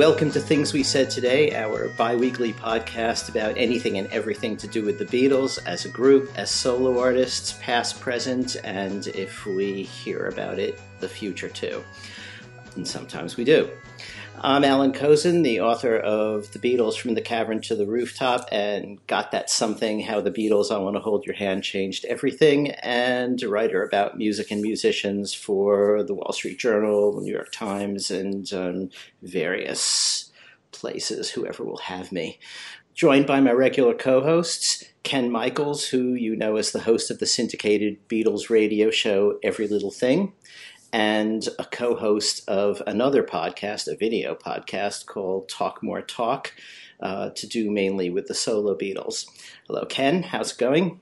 welcome to Things We Said Today, our bi-weekly podcast about anything and everything to do with the Beatles as a group, as solo artists, past, present, and if we hear about it, the future too. And sometimes we do. I'm Allan Kozinn, the author of The Beatles from the Cavern to the Rooftop and Got That Something, How the Beatles, I Want to Hold Your Hand Changed Everything, and writer about music and musicians for The Wall Street Journal, The New York Times, and various places, whoever will have me. Joined by my regular co-hosts, Ken Michaels, who you know as the host of the syndicated Beatles radio show Every Little Thing, and a co-host of another podcast, a video podcast called Talk More Talk, to do mainly with the solo Beatles. Hello, Ken. How's it going?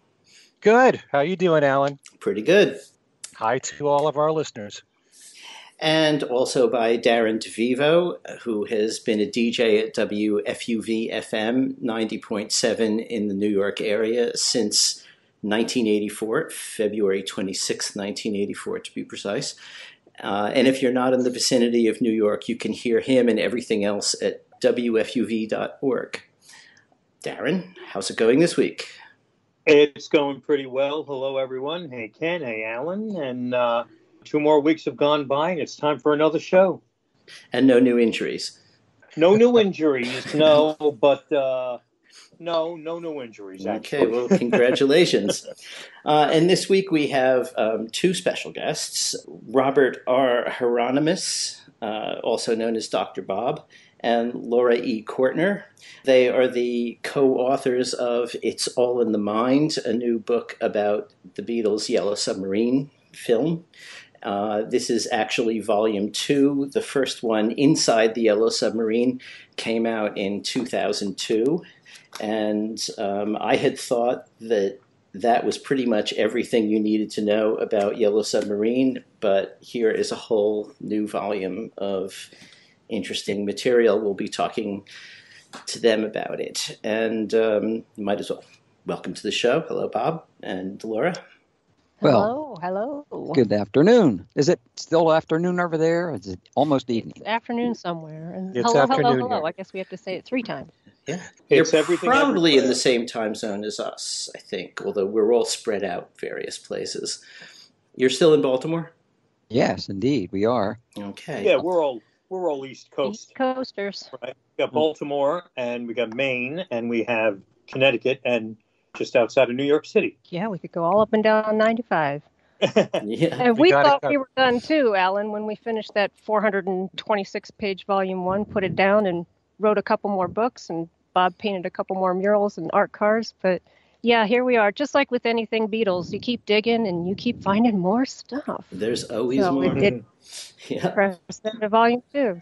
Good. How you doing, Alan? Pretty good. Hi to all of our listeners. And also by Darren DeVivo, who has been a DJ at WFUV-FM 90.7 in the New York area since 1984, February 26th, 1984 to be precise. And if you're not in the vicinity of New York, you can hear him and everything else at WFUV.org. Darren, how's it going this week? It's going pretty well. Hello, everyone. Hey, Ken. Hey, Alan. And two more weeks have gone by, and it's time for another show. And no new injuries. No new injuries, no, but... No new injuries, actually. Okay, well, congratulations. And this week we have two special guests, Robert R. Hieronimus, also known as Dr. Bob, and Laura E. Cortner. They are the co-authors of It's All in the Mind, a new book about the Beatles' Yellow Submarine film. This is actually Volume 2. The first one, Inside the Yellow Submarine, came out in 2002. And I had thought that was pretty much everything you needed to know about Yellow Submarine, but here is a whole new volume of interesting material. We'll be talking to them about it. And might as well welcome to the show. Hello, Bob and Laura. Well, hello. Good afternoon. Is it still afternoon over there? Is it almost evening? It's afternoon somewhere. And it's hello, afternoon. Hello. I guess we have to say it three times. Yeah. It's you're probably everywhere in the same time zone as us, I think, although we're all spread out various places. You're still in Baltimore? Yes, indeed, we are. Okay. Yeah, we're all East Coast. East Coasters. Right. We got Baltimore, and we got Maine, and we have Connecticut, and just outside of New York City. Yeah, we could go all up and down 95. Yeah. And we thought we were done too, Alan, when we finished that 426-page Volume 1, put it down, and wrote a couple more books, and Bob painted a couple more murals and art cars, but yeah, here we are. Just like with anything Beatles, you keep digging and you keep finding more stuff. There's always more. We did press into Volume 2.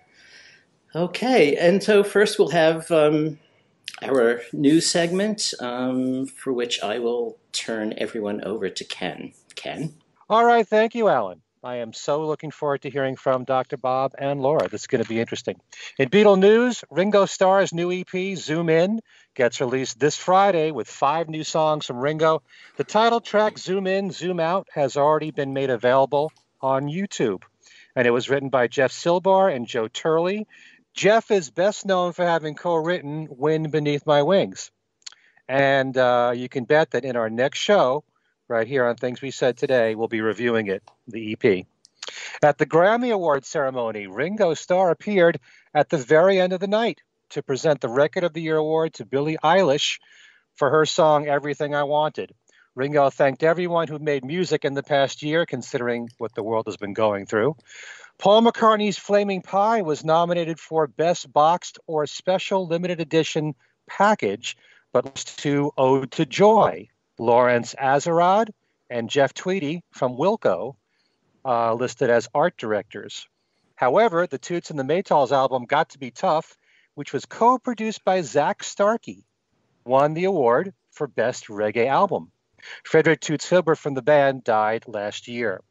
Okay, and so first we'll have our news segment, for which I will turn everyone over to Ken. Ken? All right, thank you, Alan. I am so looking forward to hearing from Dr. Bob and Laura. This is going to be interesting. In Beatle news, Ringo Starr's new EP, Zoom In, gets released this Friday with 5 new songs from Ringo. The title track, Zoom In, Zoom Out, has already been made available on YouTube. And it was written by Jeff Silbar and Joe Turley. Jeff is best known for having co-written Wind Beneath My Wings. And you can bet that in our next show, right here on Things We Said Today, we'll be reviewing it, the EP. At the Grammy Awards ceremony, Ringo Starr appeared at the very end of the night to present the Record of the Year award to Billie Eilish for her song Everything I Wanted. Ringo thanked everyone who made music in the past year, considering what the world has been going through. Paul McCartney's Flaming Pie was nominated for Best Boxed or Special Limited Edition Package, but lost to Ode to Joy. Lawrence Azarad and Jeff Tweedy from Wilco listed as art directors. However, the Toots and the Maytals album Got to Be Tough, which was co-produced by Zach Starkey, won the award for Best Reggae Album. Frederick Toots Hibbert from the band died last year.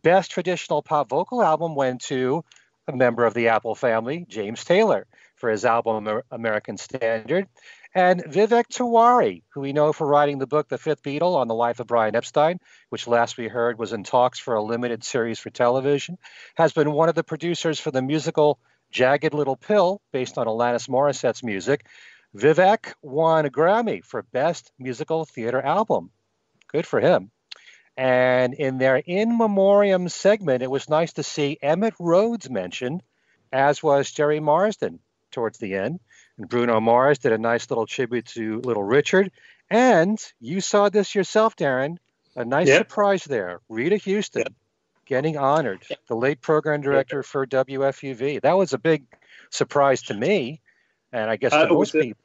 Best Traditional Pop Vocal Album went to a member of the Apple family, James Taylor, for his album American Standard. And Vivek Tiwari, who we know for writing the book The Fifth Beatle on the Life of Brian Epstein, which last we heard was in talks for a limited series for television, has been one of the producers for the musical Jagged Little Pill, based on Alanis Morissette's music. Vivek won a Grammy for Best Musical Theater Album. Good for him. And in their In Memoriam segment, it was nice to see Emmett Rhodes mentioned, as was Jerry Marsden towards the end. And Bruno Mars did a nice little tribute to Little Richard. And you saw this yourself, Darren. A nice surprise there. Rita Houston getting honored, the late program director for WFUV. That was a big surprise to me. And I guess to most people.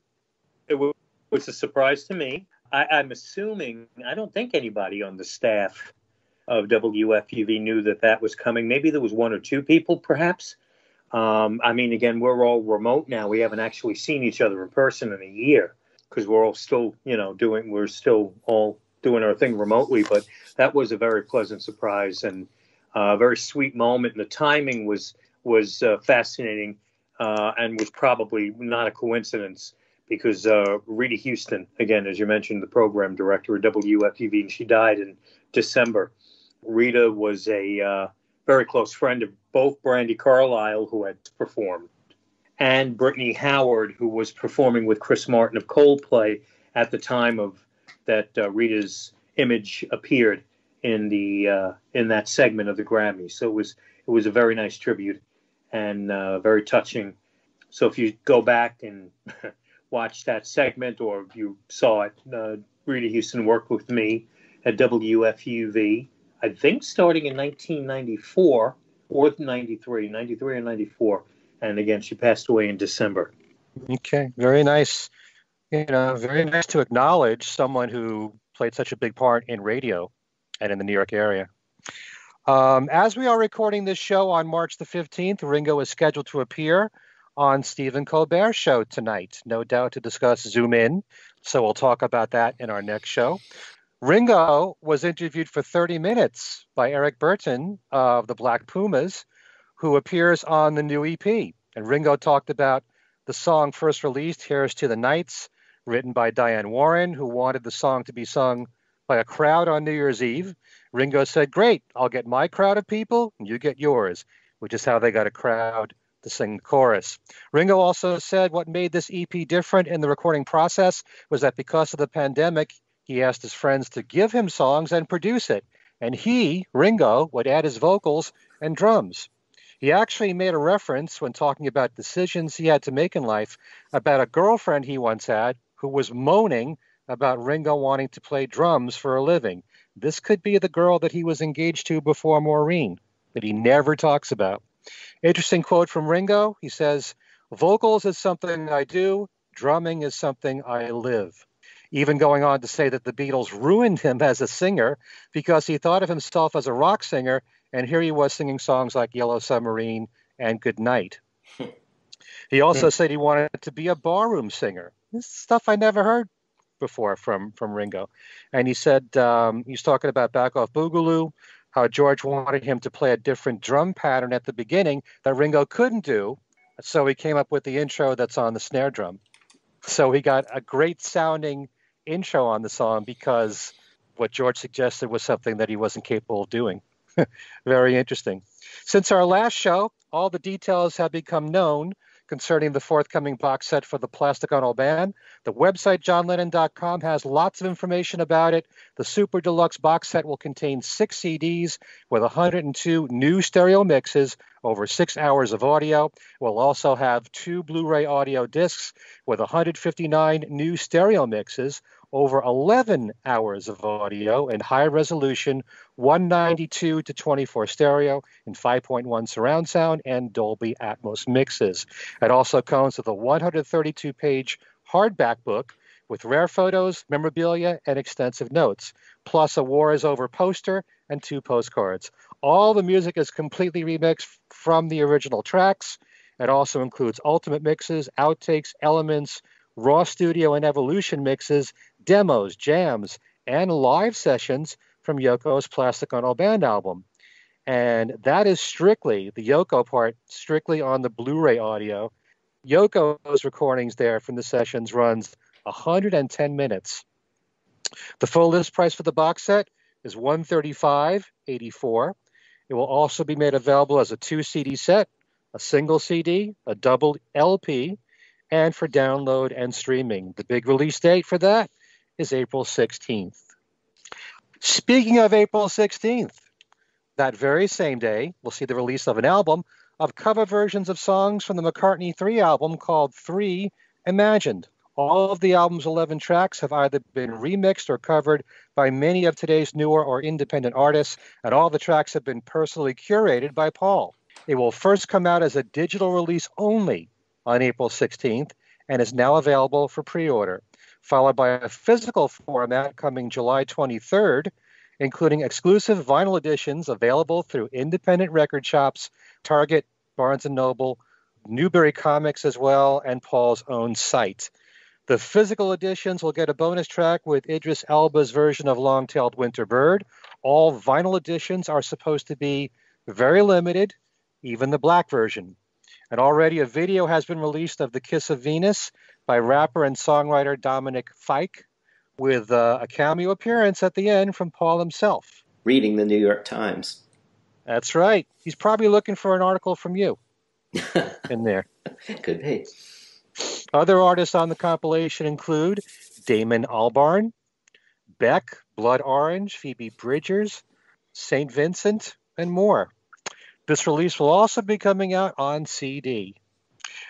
It was a surprise to me. I'm assuming, I don't think anybody on the staff of WFUV knew that that was coming. Maybe there was one or two people, perhaps. I mean, again, we're all remote now. We haven't actually seen each other in person in a year because we're all still, you know, we're still all doing our thing remotely. But that was a very pleasant surprise and a very sweet moment. And the timing was fascinating and was probably not a coincidence because Rita Houston, again, as you mentioned, the program director of WFUV, and she died in December. Rita was a very close friend of both Brandy Carlisle, who had performed, and Brittany Howard, who was performing with Chris Martin of Coldplay at the time of that Rita's image appeared in the in that segment of the Grammy. So it was a very nice tribute and very touching. So if you go back and watch that segment, or if you saw it, Rita Houston worked with me at WFUV. I think starting in 1994 or 93 or 94. And again, she passed away in December. Okay, very nice. You know, very nice to acknowledge someone who played such a big part in radio and in the New York area. As we are recording this show on March the 15th, Ringo is scheduled to appear on Stephen Colbert's show tonight, no doubt to discuss Zoom In. So we'll talk about that in our next show. Ringo was interviewed for 30 minutes by Eric Burton of the Black Pumas, who appears on the new EP. And Ringo talked about the song first released, Here's to the Nights, written by Diane Warren, who wanted the song to be sung by a crowd on New Year's Eve. Ringo said, great, I'll get my crowd of people, and you get yours, which is how they got a crowd to sing the chorus. Ringo also said what made this EP different in the recording process was that because of the pandemic, he asked his friends to give him songs and produce it, and he, Ringo, would add his vocals and drums. He actually made a reference when talking about decisions he had to make in life about a girlfriend he once had who was moaning about Ringo wanting to play drums for a living. This could be the girl that he was engaged to before Maureen, that he never talks about. Interesting quote from Ringo. He says, vocals is something I do, drumming is something I live. Even going on to say that the Beatles ruined him as a singer because he thought of himself as a rock singer, and here he was singing songs like Yellow Submarine and Goodnight. He also said he wanted to be a barroom singer. This is stuff I never heard before from Ringo. And he said, he was talking about Back Off Boogaloo, how George wanted him to play a different drum pattern at the beginning that Ringo couldn't do, so he came up with the intro that's on the snare drum. So he got a great-sounding intro on the song because what George suggested was something that he wasn't capable of doing. Very interesting. Since our last show, all the details have become known concerning the forthcoming box set for the Plastic Ono Band. The website johnlennon.com has lots of information about it. The Super Deluxe box set will contain 6 CDs with 102 new stereo mixes over 6 hours of audio. We'll also have 2 Blu-ray audio discs with 159 new stereo mixes over 11 hours of audio in high resolution, 192 to 24 stereo in 5.1 surround sound and Dolby Atmos mixes. It also comes with a 132-page hardback book with rare photos, memorabilia, and extensive notes, plus a War Is Over poster and 2 postcards. All the music is completely remixed from the original tracks. It also includes ultimate mixes, outtakes, elements, raw studio and evolution mixes, demos, jams, and live sessions from Yoko's Plastic Ono Band album. And that is strictly, the Yoko part, strictly on the Blu-ray audio. Yoko's recordings there from the sessions runs 110 minutes. The full list price for the box set is $135.84. It will also be made available as a 2 CD set a single CD, a double LP, and for download and streaming. The big release date for that is April 16th. Speaking of April 16th, that very same day, we'll see the release of an album of cover versions of songs from the McCartney 3 album called 3 Imagined. All of the album's 11 tracks have either been remixed or covered by many of today's newer or independent artists, and all the tracks have been personally curated by Paul. It will first come out as a digital release only on April 16th and is now available for pre-order, followed by a physical format coming July 23rd, including exclusive vinyl editions available through independent record shops, Target, Barnes & Noble, Newbury Comics as well, and Paul's own site. The physical editions will get a bonus track with Idris Elba's version of Long-Tailed Winter Bird. All vinyl editions are supposed to be very limited, even the black version. And already a video has been released of The Kiss of Venus by rapper and songwriter Dominic Fike, with a cameo appearance at the end from Paul himself. Reading the New York Times. That's right. He's probably looking for an article from you in there. Could be. Other artists on the compilation include Damon Albarn, Beck, Blood Orange, Phoebe Bridgers, St. Vincent, and more. This release will also be coming out on CD.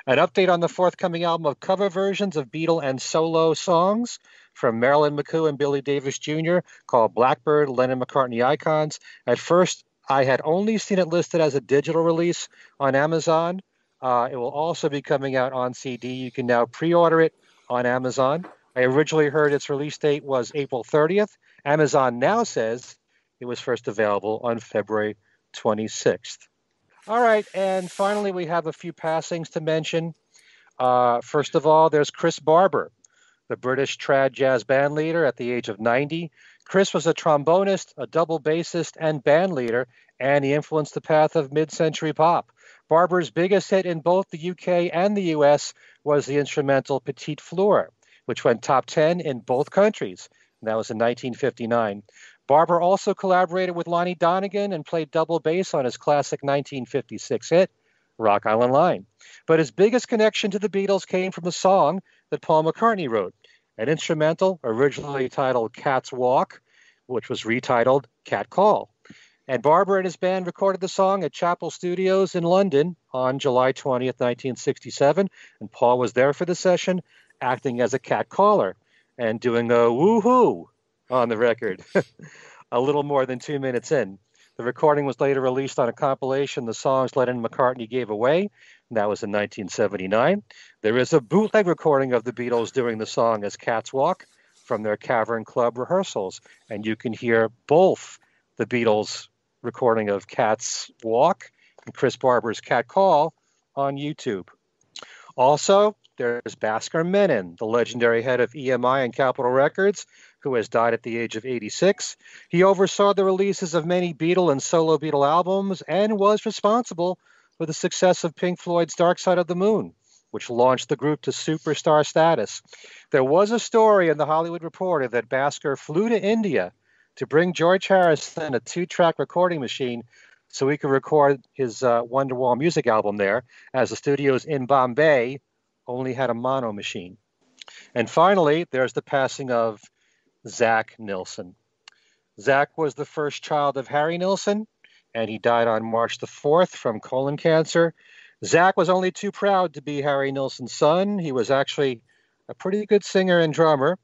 An update on the forthcoming album of cover versions of Beatle and solo songs from Marilyn McCoo and Billy Davis Jr. called Blackbird, Lennon-McCartney Icons. At first, I had only seen it listed as a digital release on Amazon. It will also be coming out on CD. You can now pre-order it on Amazon. I originally heard its release date was April 30th. Amazon now says it was first available on February 26th. All right, and finally, we have a few passings to mention. First of all, there's Chris Barber, the British trad jazz band leader at the age of 90. Chris was a trombonist, a double bassist, and band leader, and he influenced the path of mid-century pop. Barber's biggest hit in both the UK and the US was the instrumental Petite Fleur, which went top 10 in both countries. And that was in 1959. Barber also collaborated with Lonnie Donegan and played double bass on his classic 1956 hit, Rock Island Line. But his biggest connection to the Beatles came from a song that Paul McCartney wrote, an instrumental originally titled Cat's Walk, which was retitled Cat Call. And Barber and his band recorded the song at Chapel Studios in London on July 20th, 1967. And Paul was there for the session, acting as a cat caller and doing a woo-hoo on the record a little more than 2 minutes in. The recording was later released on a compilation, The Songs Lennon McCartney Gave Away, and that was in 1979. There is a bootleg recording of the Beatles doing the song as Cat's Walk from their Cavern Club rehearsals, and you can hear both the Beatles' recording of Cat's Walk and Chris Barber's Cat Call on YouTube. Also, there's Bhaskar Menon, the legendary head of EMI and Capitol Records, who has died at the age of 86. He oversaw the releases of many Beatle and solo Beatle albums and was responsible for the success of Pink Floyd's Dark Side of the Moon, which launched the group to superstar status. There was a story in the Hollywood Reporter that Bhaskar flew to India to bring George Harrison a 2-track recording machine so he could record his Wonderwall music album there, as the studios in Bombay only had a mono machine. And finally, there's the passing of Zach Nilsson. Zach was the first child of Harry Nilsson, and he died on March the 4th from colon cancer. Zach was only too proud to be Harry Nilsson's son. He was actually a pretty good singer and drummer,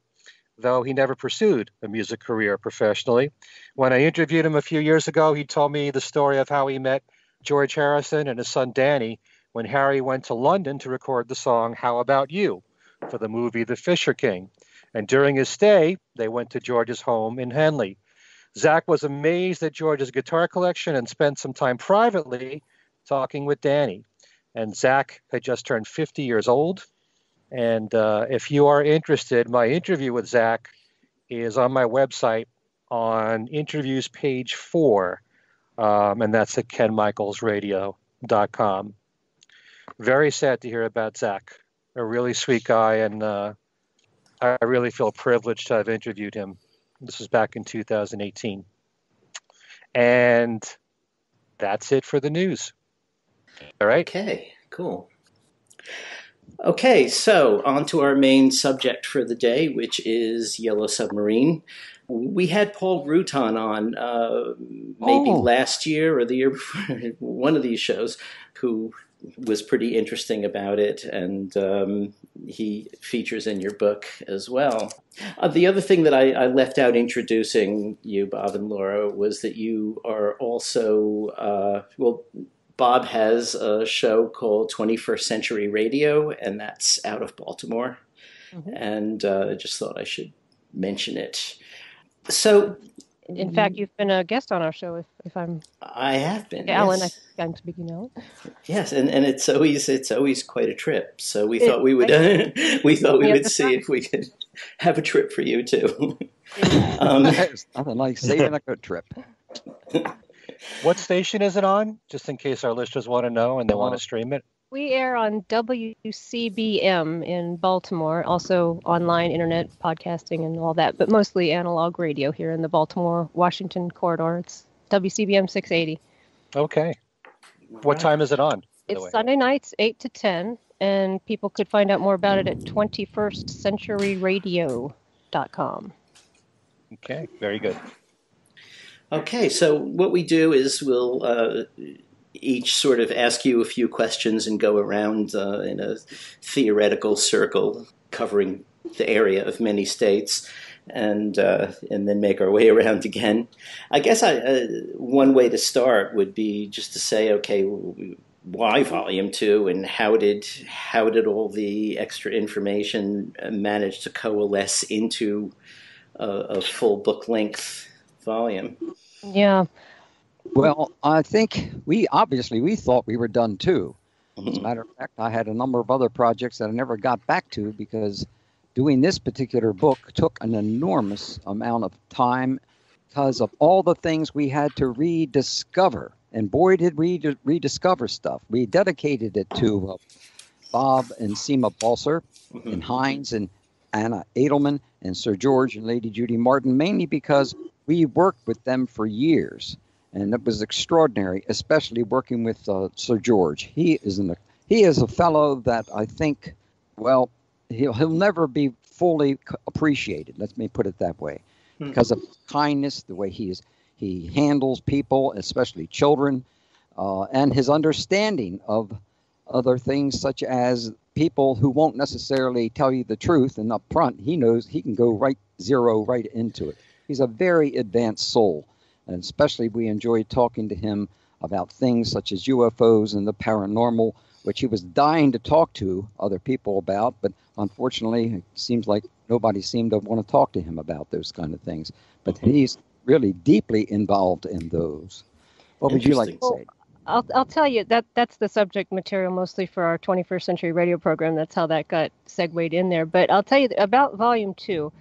though he never pursued a music career professionally. When I interviewed him a few years ago, he told me the story of how he met George Harrison and his son Danny when Harry went to London to record the song How About You for the movie The Fisher King. And during his stay, they went to George's home in Henley. Zach was amazed at George's guitar collection and spent some time privately talking with Danny. And Zach had just turned 50 years old. And if you are interested, my interview with Zach is on my website on interviews page 4. And that's at kenmichaelsradio.com. Very sad to hear about Zach. A really sweet guy, and I really feel privileged to have interviewed him. This was back in 2018. And that's it for the news. All right. Okay, cool. Okay, so on to our main subject for the day, which is Yellow Submarine. We had Paul Rutan on maybe last year or the year before, one of these shows, who was pretty interesting about it, and he features in your book as well. The other thing that I left out introducing you, Bob and Laura, was that you are also, Bob has a show called 21st Century Radio, and that's out of Baltimore. Mm-hmm. And I just thought I should mention it. So, in fact, you've been a guest on our show, if I'm... I have been, Alan, yes. I think I'm speaking out. Yes, and it's always quite a trip. So we thought we would see if we could have a trip for you, too. There's nothing like saving a good trip. What station is it on, just in case our listeners want to know and they want to stream it? We air on WCBM in Baltimore, also online, internet, podcasting, and all that, but mostly analog radio here in the Baltimore-Washington corridor. It's WCBM 680. Okay. What time is it on? It's Sunday nights, 8 to 10, and people could find out more about it at 21stcenturyradio.com. Okay, very good. Okay, so what we do is we'll each sort of ask you a few questions and go around in a theoretical circle covering the area of many states, and then make our way around again. I guess one way to start would be just to say, okay, why Volume 2, and how did all the extra information manage to coalesce into a full book-length volume? Yeah. Well, I think we thought we were done too. As a matter of fact, I had a number of other projects that I never got back to because doing this particular book took an enormous amount of time because of all the things we had to rediscover. And boy, did we rediscover stuff. We dedicated it to Bob and Seema Balser and Heinz and Anna Edelmann and Sir George and Lady Judy Martin, mainly because we worked with them for years. And it was extraordinary, especially working with Sir George. He is a fellow that I think, well, he'll never be fully appreciated. Let me put it that way, because of kindness, the way he handles people, especially children, and his understanding of other things such as people who won't necessarily tell you the truth. And up front, he knows he can go right into it. He's a very advanced soul. And especially we enjoyed talking to him about things such as UFOs and the paranormal, which he was dying to talk to other people about. But unfortunately, it seems like nobody seemed to want to talk to him about those kind of things. But he's really deeply involved in those. What would you like to say? Well, I'll tell you, that's the subject material mostly for our 21st Century Radio program. That's how that got segued in there. But I'll tell you about Volume 2.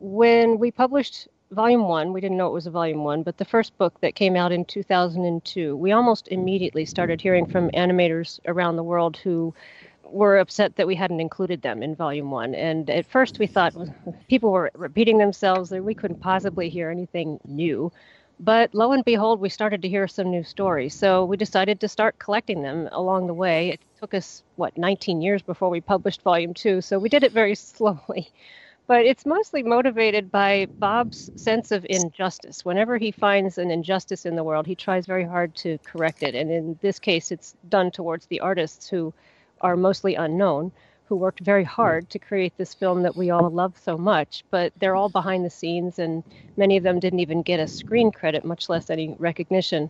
When we published Volume 1, we didn't know it was a Volume 1, but the first book that came out in 2002, we almost immediately started hearing from animators around the world who were upset that we hadn't included them in Volume 1. And at first we thought people were repeating themselves and we couldn't possibly hear anything new. But lo and behold, we started to hear some new stories. So we decided to start collecting them along the way. It took us, 19 years before we published Volume 2, so we did it very slowly. But it's mostly motivated by Bob's sense of injustice. Whenever he finds an injustice in the world, he tries very hard to correct it. And in this case, it's done towards the artists who are mostly unknown, who worked very hard to create this film that we all love so much. But they're all behind the scenes, and many of them didn't even get a screen credit, much less any recognition.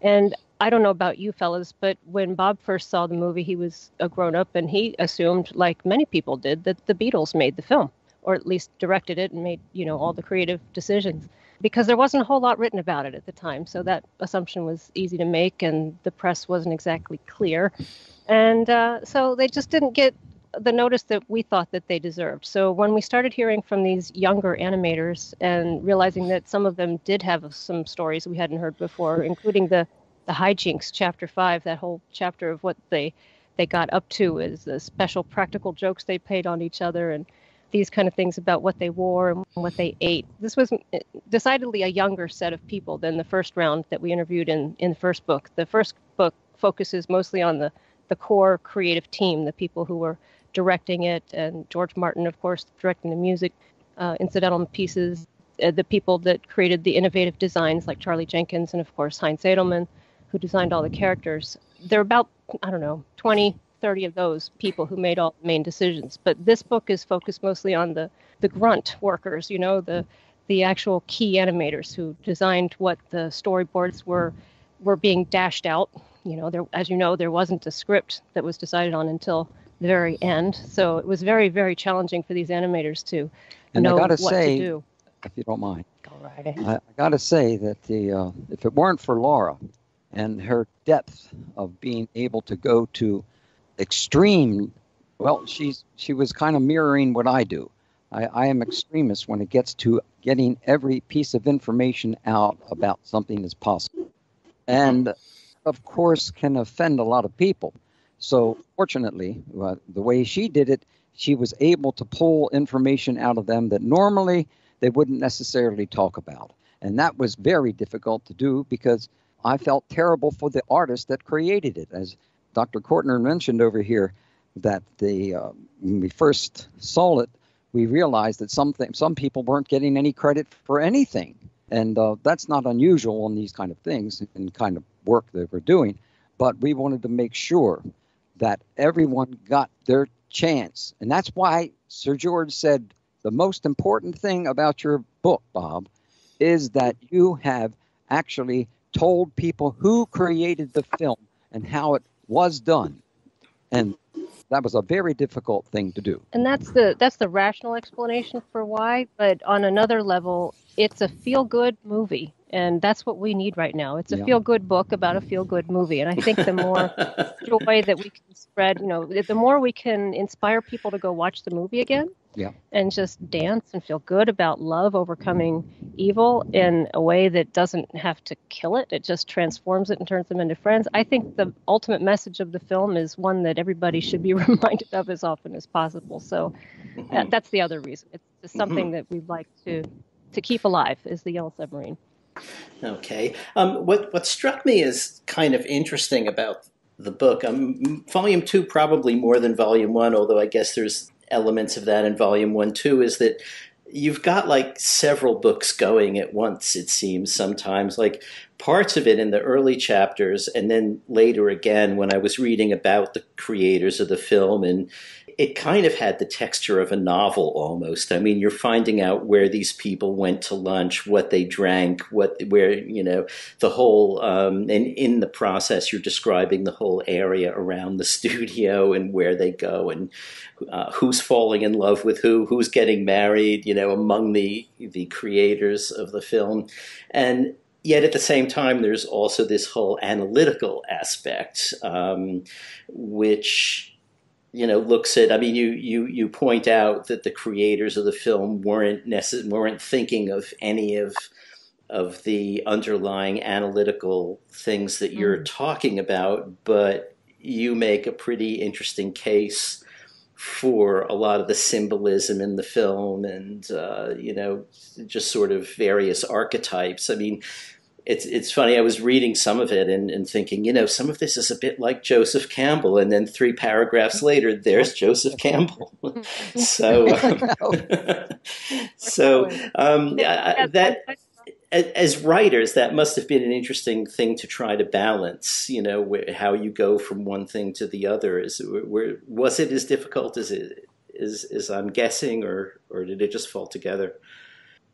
And I don't know about you fellas, but when Bob first saw the movie, he was a grown-up, and he assumed, like many people did, that the Beatles made the film, or at least directed it and made, all the creative decisions, because there wasn't a whole lot written about it at the time. So that assumption was easy to make, and the press wasn't exactly clear. And so they just didn't get the notice that we thought that they deserved. So when we started hearing from these younger animators and realizing that some of them did have some stories we hadn't heard before, including the hijinks, chapter 5, that whole chapter of what they got up to is the special practical jokes they played on each other and these kind of things about what they wore and what they ate. This was decidedly a younger set of people than the first round that we interviewed in the first book. The first book focuses mostly on the core creative team, the people who were directing it, and George Martin, of course, directing the music, incidental pieces, the people that created the innovative designs like Charlie Jenkins and, of course, Heinz Edelmann, who designed all the characters. There are about, 20, 30 of those people who made all the main decisions. But this book is focused mostly on the grunt workers, the actual key animators who designed what the storyboards were being dashed out. There wasn't a script that was decided on until the very end. So it was very, very challenging for these animators to know what to do. If you don't mind, all right. I got to say that if it weren't for Laura and her depth of being able to go to extreme, well, she was kind of mirroring what I do. I am extremist when it gets to getting every piece of information out about something as possible. And, of course, can offend a lot of people. So, fortunately, the way she did it, she was able to pull information out of them that normally they wouldn't necessarily talk about. And that was very difficult to do because I felt terrible for the artist that created it. As Dr. Cortner mentioned over here, that when we first saw it, we realized that some people weren't getting any credit for anything. And that's not unusual on these kind of things and kind of work that we're doing. But we wanted to make sure that everyone got their chance. And that's why Sir George said, the most important thing about your book, Bob, is that you have actually told people who created the film and how it was done. And that was a very difficult thing to do. And that's the rational explanation for why. But on another level, it's a feel-good movie. And that's what we need right now. It's a feel-good book about a feel-good movie. And I think the more joy that we can spread, the more we can inspire people to go watch the movie again and just dance and feel good about love overcoming evil in a way that doesn't have to kill it. It just transforms it and turns them into friends. I think the ultimate message of the film is one that everybody should be reminded of as often as possible. So that's the other reason. It's just something that we'd like to keep alive is the Yellow Submarine. Okay. What struck me as kind of interesting about the book, Volume 2 probably more than Volume 1, although I guess there's elements of that in Volume 1 too, is that you've got like several books going at once, it seems sometimes, like parts of it in the early chapters and then later again when I was reading about the creators of the film, and it kind of had the texture of a novel almost. I mean, you're finding out where these people went to lunch, what they drank, the whole, and in the process, you're describing the whole area around the studio and where they go and who's falling in love with who's getting married, among the creators of the film. And yet at the same time, there's also this whole analytical aspect, which looks at, you point out that the creators of the film weren't thinking of any of the underlying analytical things that you're talking about, but you make a pretty interesting case for a lot of the symbolism in the film and, just sort of various archetypes. It's funny, I was reading some of it and thinking, some of this is a bit like Joseph Campbell. And then 3 paragraphs later, there's Joseph Campbell. That as writers, that must have been an interesting thing to try to balance, how you go from one thing to the other. Was it as difficult as it is, as I'm guessing, or did it just fall together?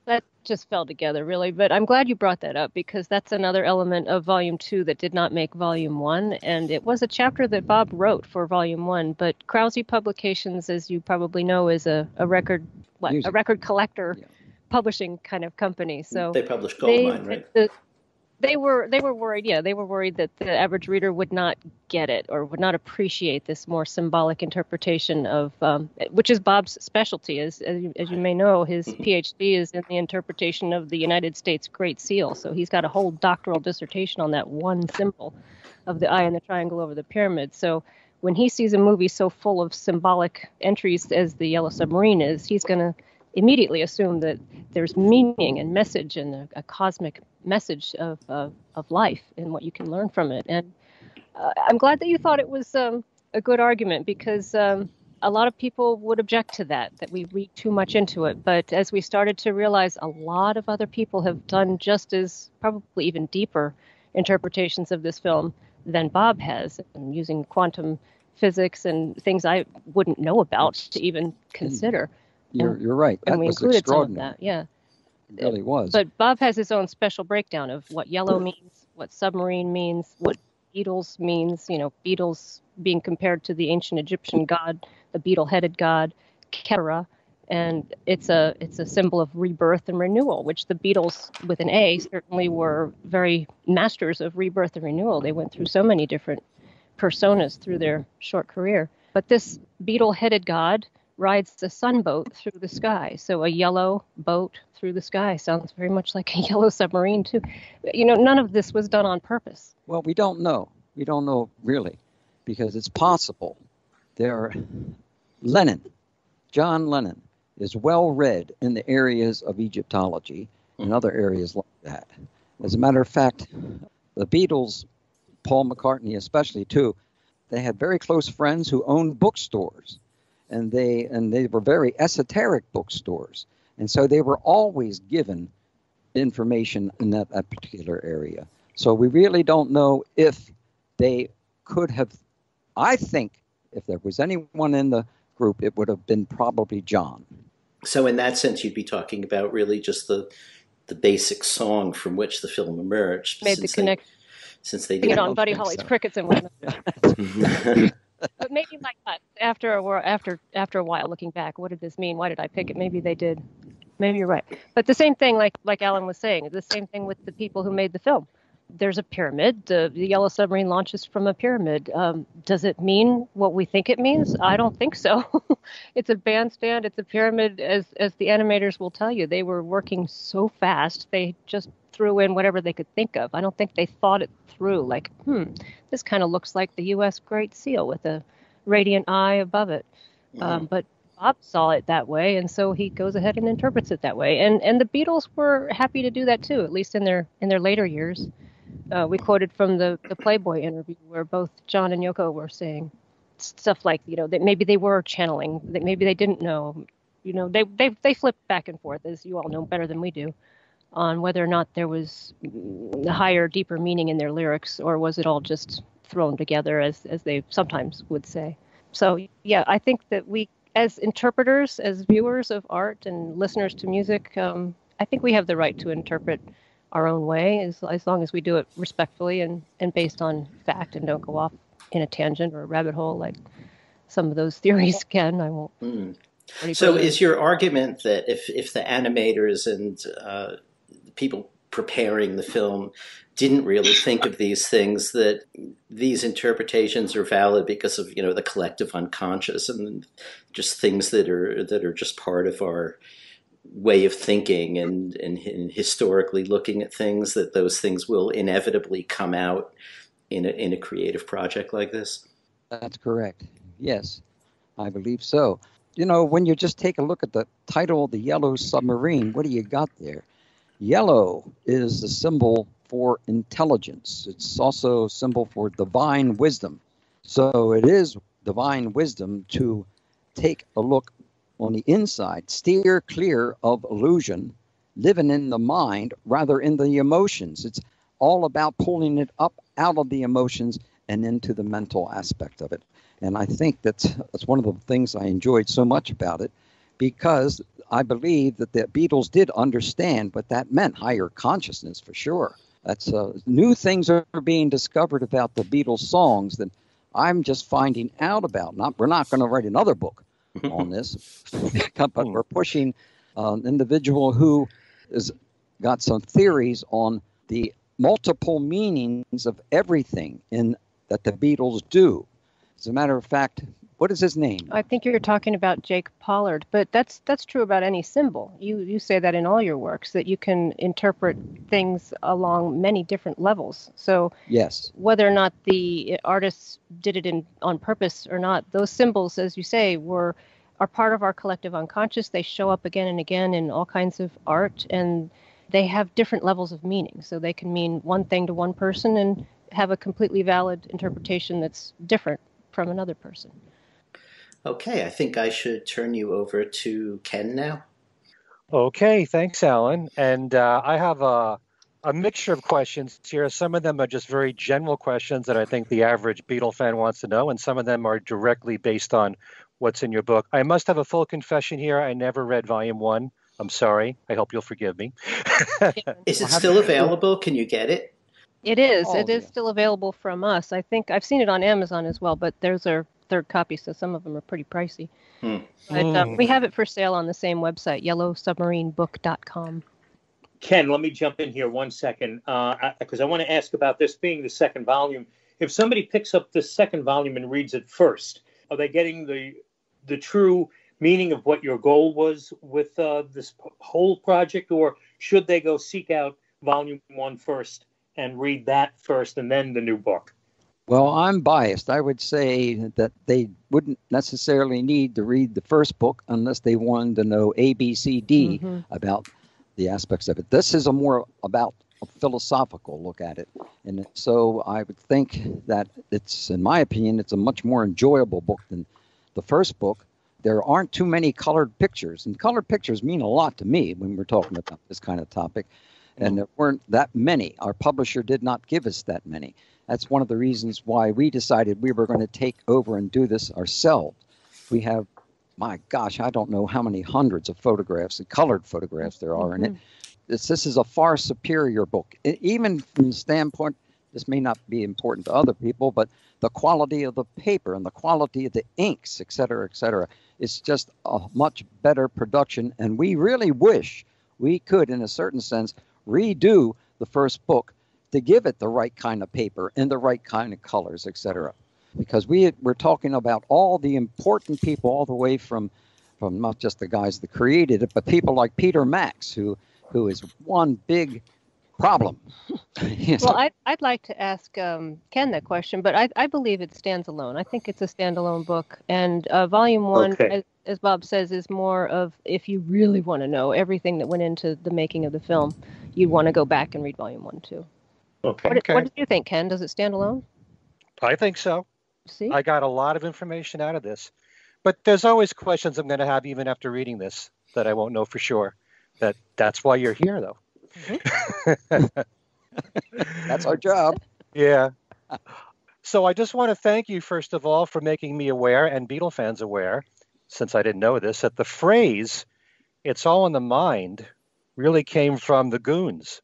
That just fell together, really. But I'm glad you brought that up because that's another element of Volume 2 that did not make Volume 1. And it was a chapter that Bob wrote for Volume 1. But Krause Publications, as you probably know, is a record collector publishing kind of company. So they published Goldmine, right? They were worried. Yeah, they were worried that the average reader would not get it or would not appreciate this more symbolic interpretation of, which is Bob's specialty. As you may know, his PhD is in the interpretation of the United States Great Seal. So he's got a whole doctoral dissertation on that one symbol of the eye and the triangle over the pyramid. So when he sees a movie so full of symbolic entries as The Yellow Submarine is, he's going to immediately assume that there's meaning and message and a cosmic message of life and what you can learn from it. And I'm glad that you thought it was a good argument, because a lot of people would object to that, that we read too much into it. But as we started to realize, a lot of other people have done just as, probably even deeper, interpretations of this film than Bob has, and using quantum physics and things I wouldn't know about to even consider. You're right. That was extraordinary. Yeah. It really was. But Bob has his own special breakdown of what yellow means, what submarine means, what beetles means, you know, beetles being compared to the ancient Egyptian god, the beetle-headed god, Khepera, and it's a symbol of rebirth and renewal, which the Beatles, with an A, certainly were very masters of rebirth and renewal. They went through so many different personas through their short career. But this beetle-headed god rides the sunboat through the sky. So a yellow boat through the sky sounds very much like a yellow submarine, too. You know, none of this was done on purpose. Well, we don't know. We don't know, really, because it's possible. John Lennon is well read in the areas of Egyptology and other areas like that. As a matter of fact, the Beatles, Paul McCartney especially, too, they had very close friends who owned bookstores. And they were very esoteric bookstores. And so they were always given information in that particular area. So we really don't know if they could have. I think if there was anyone in the group, it would have been probably John. So in that sense, you'd be talking about really just the basic song from which the film emerged. Made the connection. Since they did on Buddy Holly's crickets and whatnot. But maybe like that, after a while, looking back, what did this mean? Why did I pick it? Maybe they did. Maybe you're right. But the same thing, like Alan was saying, the same thing with the people who made the film. There's a pyramid. The Yellow Submarine launches from a pyramid. Does it mean what we think it means? I don't think so. It's a bandstand. It's a pyramid, as the animators will tell you. They were working so fast, they just threw in whatever they could think of. I don't think they thought it through, like, this kind of looks like the U.S. Great Seal with a radiant eye above it. Mm-hmm. But Bob saw it that way, and so he goes ahead and interprets it that way. And the Beatles were happy to do that, too, at least in their later years. We quoted from the Playboy interview where both John and Yoko were saying stuff like, you know, that maybe they were channeling, that maybe they didn't know. You know, they flipped back and forth, as you all know better than we do, on whether or not there was a higher, deeper meaning in their lyrics, or was it all just thrown together, as they sometimes would say. So, yeah, I think that we, as interpreters, as viewers of art and listeners to music, I think we have the right to interpret our own way, as long as we do it respectfully and based on fact, and don't go off in a tangent or a rabbit hole like some of those theories can. I won't. So is your argument that if the animators and people preparing the film didn't really think of these things, that these interpretations are valid because of, you know, the collective unconscious and just things that are just part of our way of thinking and historically looking at things, that those things will inevitably come out in a creative project like this? That's correct. Yes, I believe so. You know, when you just take a look at the title, The Yellow Submarine, what do you got there? Yellow is the symbol for intelligence. It's also a symbol for divine wisdom. So it is divine wisdom to take a look on the inside, steer clear of illusion, living in the mind rather in the emotions. It's all about pulling it up out of the emotions and into the mental aspect of it. And I think that's one of the things I enjoyed so much about it, because I believe that the Beatles did understand what that meant, higher consciousness for sure. That's new things are being discovered about the Beatles songs that I'm just finding out about. We're not going to write another book on this, but we're pushing an individual who has got some theories on the multiple meanings of everything that the Beatles do. As a matter of fact, what is his name? I think you're talking about Jake Pollard, but that's true about any symbol. You say that in all your works, that you can interpret things along many different levels. So yes, whether or not the artists did it on purpose or not, those symbols, as you say, are part of our collective unconscious. They show up again and again in all kinds of art, and they have different levels of meaning. So they can mean one thing to one person and have a completely valid interpretation that's different from another person. Okay, I think I should turn you over to Ken now. Okay, thanks, Alan. And I have a mixture of questions here. Some of them are just very general questions that I think the average Beatle fan wants to know, and some of them are directly based on what's in your book. I must have a full confession here. I never read Volume 1. I'm sorry. I hope you'll forgive me. Is it still available? Can you get it? It is. Oh, it is still available from us. I think I've seen it on Amazon as well, but there's a third copy, so some of them are pretty pricey. But we have it for sale on the same website, yellowsubmarinebook.com. Ken, let me jump in here 1 second, because I want to ask about this being the second volume. If somebody picks up the second volume and reads it first, are they getting the true meaning of what your goal was with this whole project, or should they go seek out Volume 1 first and read that first and then the new book? Well, I'm biased. I would say that they wouldn't necessarily need to read the first book unless they wanted to know A, B, C, D about the aspects of it. This is a more about a philosophical look at it. And so I would think that it's, in my opinion, it's a much more enjoyable book than the first book. There aren't too many colored pictures, and colored pictures mean a lot to me when we're talking about this kind of topic, and there weren't that many. Our publisher did not give us that many. That's one of the reasons why we decided we were going to take over and do this ourselves. We have, my gosh, I don't know how many hundreds of photographs and colored photographs there are in it. This is a far superior book. Even from the standpoint, this may not be important to other people, but the quality of the paper and the quality of the inks, et cetera, it's just a much better production. And we really wish we could, in a certain sense, redo the first book to give it the right kind of paper and the right kind of colors, et cetera. Because we're talking about all the important people all the way from not just the guys that created it, but people like Peter Max, who is one big problem. Well, I'd like to ask Ken that question, but I believe it stands alone. I think it's a standalone book. And Volume 1, as Bob says, is more of if you really want to know everything that went into the making of the film, you'd want to go back and read Volume 1, too. Okay. What do you think, Ken? Does it stand alone? I think so. See? I got a lot of information out of this. But there's always questions I'm going to have even after reading this that I won't know for sure. That's why you're here, though. That's our job. Yeah. So I just want to thank you, first of all, for making me aware and Beatle fans aware, since I didn't know this, that the phrase, it's all in the mind, really came from the Goons,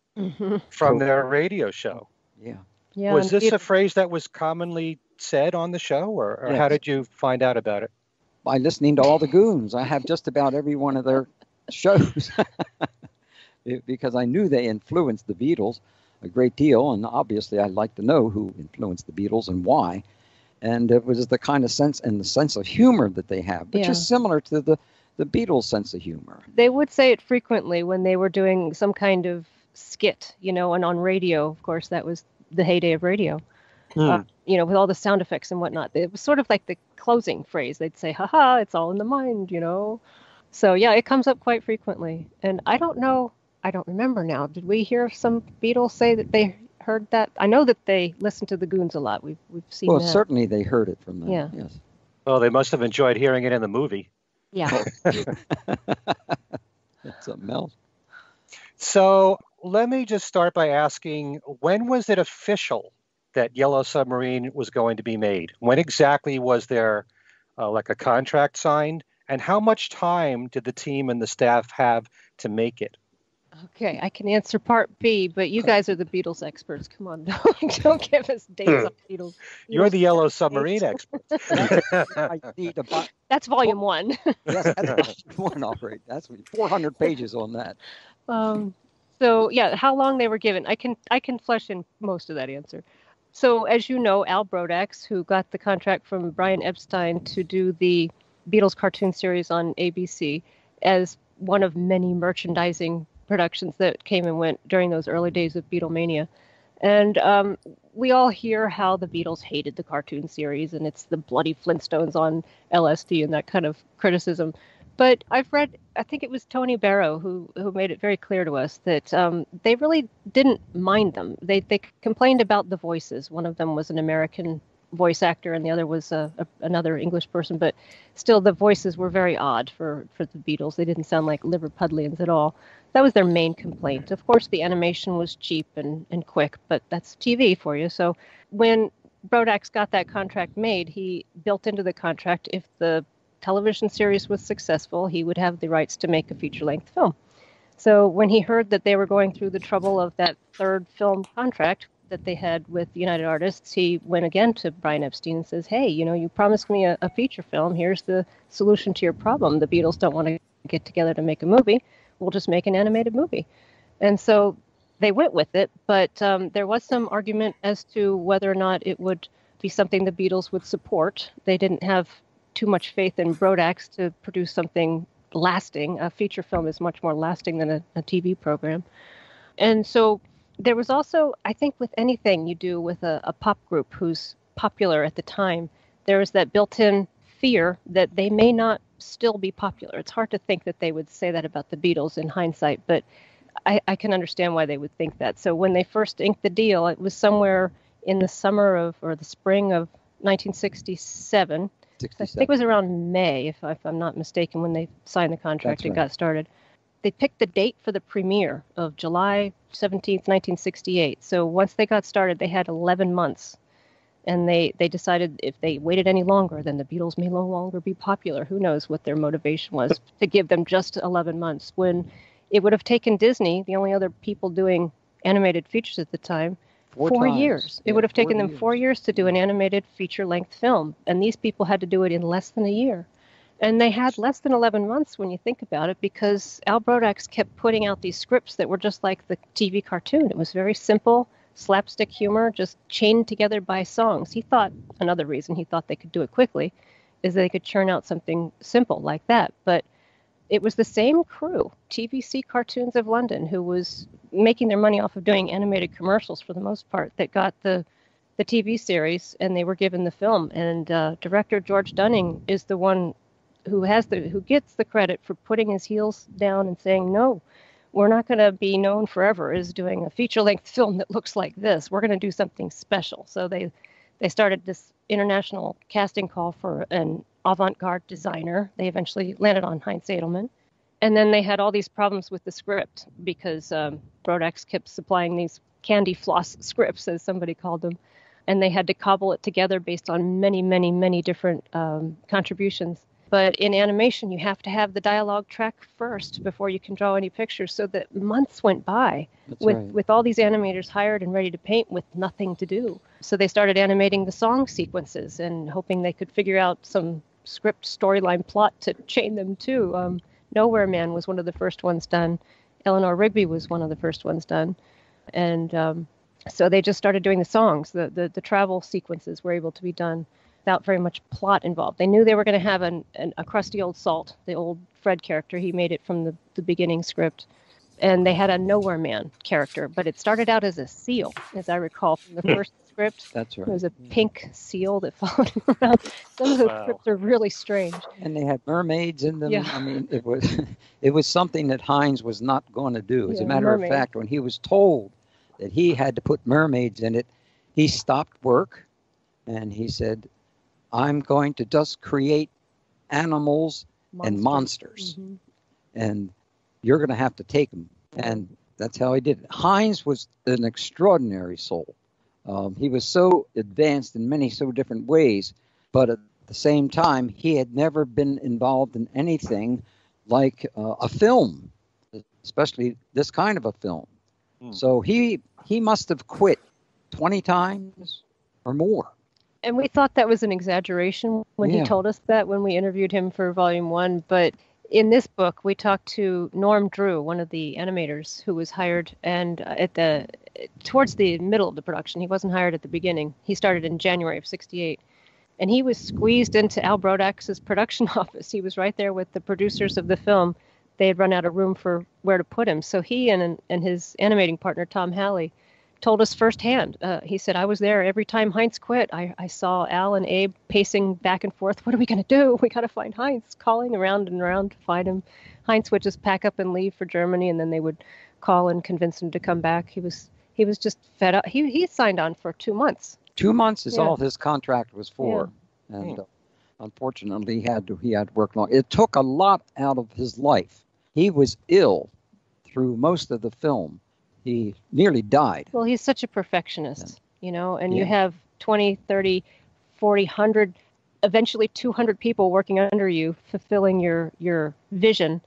from their radio show. Yeah. Was this a phrase that was commonly said on the show, or how did you find out about it? By listening to all the Goons. I have just about every one of their shows. Because I knew they influenced the Beatles a great deal, and obviously I'd like to know who influenced the Beatles and why. And it was the kind of sense and the sense of humor that they have, which is similar to the Beatles' sense of humor. They would say it frequently when they were doing some kind of skit, you know, and on radio, of course, that was the heyday of radio, you know, with all the sound effects and whatnot. It was sort of like the closing phrase. They'd say, ha-ha, it's all in the mind, you know. So, yeah, it comes up quite frequently. And I don't know. I don't remember now. Did we hear some Beatles say that they heard that? I know that they listened to the Goons a lot. We've seen that. Well, certainly they heard it from them. Yeah. Yes. Well, they must have enjoyed hearing it in the movie. Yeah. That's something else. So let me just start by asking, when was it official that Yellow Submarine was going to be made? When exactly was there like a contract signed? And how much time did the team and the staff have to make it? Okay, I can answer part B, but you guys are the Beatles experts. Come on, don't give us dates on Beatles. You're the Yellow Submarine expert. That's Volume 1. Yes, that's Volume 1, all right. That's 400 pages on that. So, yeah, how long they were given. I can flesh in most of that answer. So, as you know, Al Brodax, who got the contract from Brian Epstein to do the Beatles cartoon series on ABC as one of many merchandising productions that came and went during those early days of Beatlemania. And we all hear how the Beatles hated the cartoon series, and it's the bloody Flintstones on LSD and that kind of criticism. But I've read, I think it was Tony Barrow who made it very clear to us that they really didn't mind them. They complained about the voices. One of them was an American voice actor and the other was another English person. But still, the voices were very odd for the Beatles. They didn't sound like Liverpudlians at all. That was their main complaint. Of course, the animation was cheap and quick, but that's TV for you. So when Brodax got that contract made, he built into the contract if the television series was successful, he would have the rights to make a feature-length film. So when he heard that they were going through the trouble of that third film contract that they had with United Artists, he went again to Brian Epstein and says, hey, you know, you promised me a feature film. Here's the solution to your problem. The Beatles don't want to get together to make a movie. We'll just make an animated movie. And so they went with it, but there was some argument as to whether or not it would be something the Beatles would support. They didn't have too much faith in Brodax to produce something lasting. A feature film is much more lasting than a TV program. And so there was also, I think with anything you do with a pop group who's popular at the time, there is that built-in fear that they may not still be popular. It's hard to think that they would say that about the Beatles in hindsight, but I can understand why they would think that. So when they first inked the deal, it was somewhere in the summer of, or the spring of 1967, 67. I think it was around May, if I'm not mistaken, when they signed the contract. That's and right. Got started. They picked the date for the premiere of July 17th, 1968. So once they got started, they had 11 months. And they decided if they waited any longer, then the Beatles may no longer be popular. Who knows what their motivation was to give them just 11 months, when it would have taken Disney, the only other people doing animated features at the time, Four years. Yeah, it would have taken them 4 years to do an animated feature-length film, and these people had to do it in less than a year. And they had less than 11 months when you think about it, because Al Brodax kept putting out these scripts that were just like the TV cartoon. It was very simple, slapstick humor, just chained together by songs. He thought, another reason he thought they could do it quickly, is that they could churn out something simple like that. But it was the same crew, TVC Cartoons of London, who was making their money off of doing animated commercials for the most part, that got the TV series, and they were given the film. And director George Dunning is the one who gets the credit for putting his heels down and saying, no, we're not going to be known forever as doing a feature-length film that looks like this. We're going to do something special. So they started this international casting call for an avant-garde designer. They eventually landed on Heinz Edelmann. And then they had all these problems with the script because Brodax kept supplying these candy floss scripts, as somebody called them. And they had to cobble it together based on many, many, many different contributions. But in animation, you have to have the dialogue track first before you can draw any pictures. So that months went by with all these animators hired and ready to paint with nothing to do. So they started animating the song sequences and hoping they could figure out some script storyline plot to chain them to. Nowhere Man was one of the first ones done. Eleanor Rigby was one of the first ones done. And so they just started doing the songs. The travel sequences were able to be done without very much plot involved. They knew they were going to have a crusty old Salt, the old Fred character. He made it from the beginning script. And they had a Nowhere Man character, but it started out as a seal, as I recall, from the first script. That's right. It was a pink seal that followed him around. Some of those scripts are really strange. And they had mermaids in them. Yeah. I mean, it was something that Heinz was not going to do. As a matter of fact, when he was told that he had to put mermaids in it, he stopped work and he said, I'm going to just create animals and monsters, mm-hmm. and you're going to have to take them. And that's how he did it. Heinz was an extraordinary soul. He was so advanced in many so different ways, but at the same time, he had never been involved in anything like a film, especially this kind of a film. Mm. So he must have quit 20 times or more. And we thought that was an exaggeration when he told us that when we interviewed him for Volume 1. But in this book, we talked to Norm Drew, one of the animators who was hired, and towards the middle of the production. He wasn't hired at the beginning. He started in January of 68. And he was squeezed into Al Brodax's production office. He was right there with the producers of the film. They had run out of room for where to put him. So he and his animating partner, Tom Halley, told us firsthand. He said, I was there every time Heinz quit. I saw Al and Abe pacing back and forth. What are we going to do? We got to find Heinz, calling around and around to find him. Heinz would just pack up and leave for Germany, and then they would call and convince him to come back. He was just fed up. He signed on for 2 months. 2 months is all his contract was for. Yeah. And unfortunately, he had worked long. It took a lot out of his life. He was ill through most of the film. He nearly died. Well, he's such a perfectionist, you know, and you have 20, 30, 40, 100, eventually 200 people working under you, fulfilling your vision.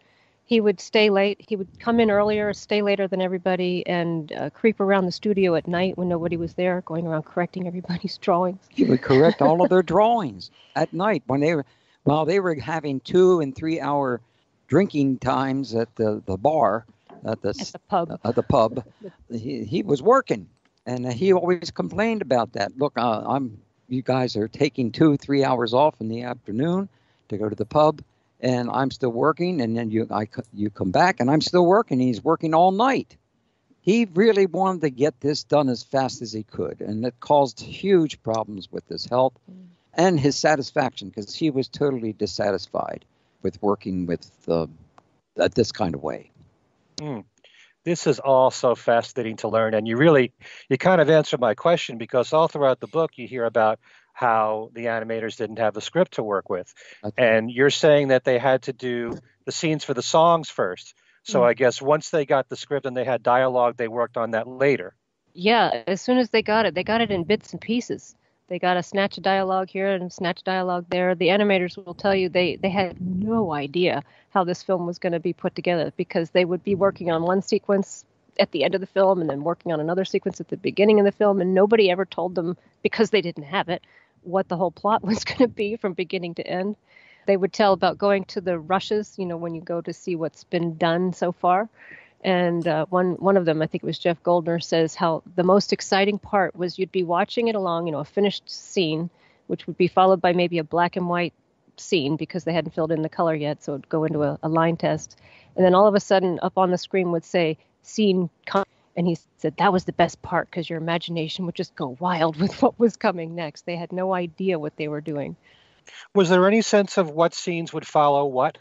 He would stay late. He would come in earlier, stay later than everybody, and creep around the studio at night when nobody was there, going around correcting everybody's drawings. He would correct all of their drawings at night when they were having 2 and 3 hour drinking times at the bar. At the pub. He was working, and he always complained about that. Look, you guys are taking 2-3 hours off in the afternoon to go to the pub, and I'm still working. And then you come back, and I'm still working. He's working all night. He really wanted to get this done as fast as he could, and it caused huge problems with his health and his satisfaction, because he was totally dissatisfied with working with at this kind of way. Mm. This is all so fascinating to learn, and you kind of answered my question, because all throughout the book you hear about how the animators didn't have the script to work with, and you're saying that they had to do the scenes for the songs first. So I guess once they got the script and they had dialogue, they worked on that later. Yeah, as soon as they got it in bits and pieces. They got a snatch of dialogue here and a snatch of dialogue there. The animators will tell you they had no idea how this film was going to be put together, because they would be working on one sequence at the end of the film and then working on another sequence at the beginning of the film, and nobody ever told them, because they didn't have it, what the whole plot was going to be from beginning to end. They would tell about going to the rushes, you know, when you go to see what's been done so far. And one of them, I think it was Jeff Goldner, says how the most exciting part was you'd be watching it along, you know, a finished scene, which would be followed by maybe a black and white scene, because they hadn't filled in the color yet. So it'd go into a line test. And then all of a sudden up on the screen would say scene. And he said that was the best part, because your imagination would just go wild with what was coming next. They had no idea what they were doing. Was there any sense of what scenes would follow what?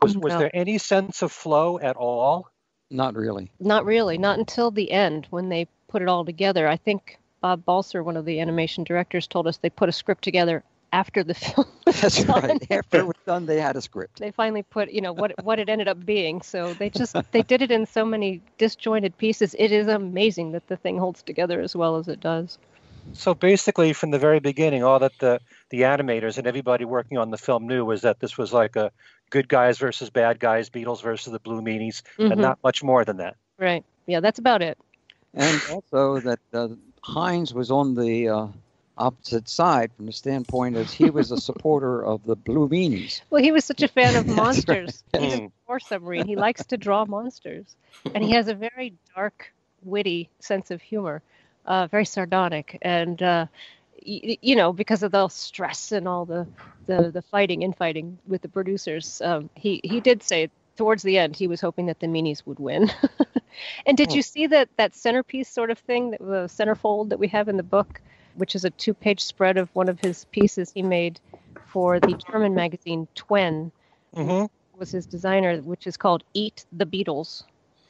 Was there any sense of flow at all? Not really. Not really. Not until the end, when they put it all together. I think Bob Balser, one of the animation directors, told us they put a script together after the film was That's done. Right. After it was done, they had a script. They finally put, you know, what it ended up being. So they did it in so many disjointed pieces. It is amazing that the thing holds together as well as it does. So basically, from the very beginning, all that the animators and everybody working on the film knew was that this was like a good guys versus bad guys, Beatles versus the Blue Meanies, and not much more than that. Right. Yeah, that's about it. And also that Heinz was on the opposite side, from the standpoint as he was a supporter of the Blue Meanies. Well, he was such a fan of monsters. Right. He's a war submarine. He likes to draw monsters. And he has a very dark, witty sense of humor. Very sardonic, and you know, because of the stress and all the infighting with the producers, he did say towards the end he was hoping that the Meanies would win. And did you see that centerpiece sort of thing, the centerfold that we have in the book, which is a 2-page spread of one of his pieces he made for the German magazine Twen, was his designer, which is called Eat the Beatles.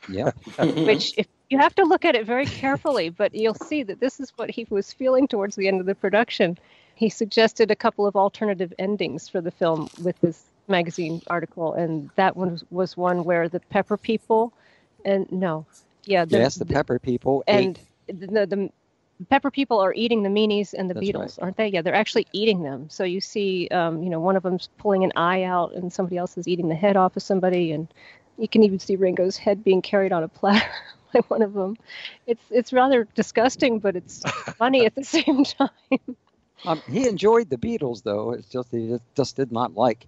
Yeah. Which you have to look at it very carefully, but you'll see that this is what he was feeling towards the end of the production. He suggested a couple of alternative endings for the film with this magazine article, and that one was one where the Pepper people, the Pepper people, and the Pepper people are eating the Meanies and the Beatles, right. Aren't they? Yeah, they're actually eating them. So you see, you know, one of them's pulling an eye out, and somebody else is eating the head off of somebody, and you can even see Ringo's head being carried on a platter. By one of them. It's rather disgusting, but it's funny at the same time. He enjoyed the Beatles, though. It's just he just did not like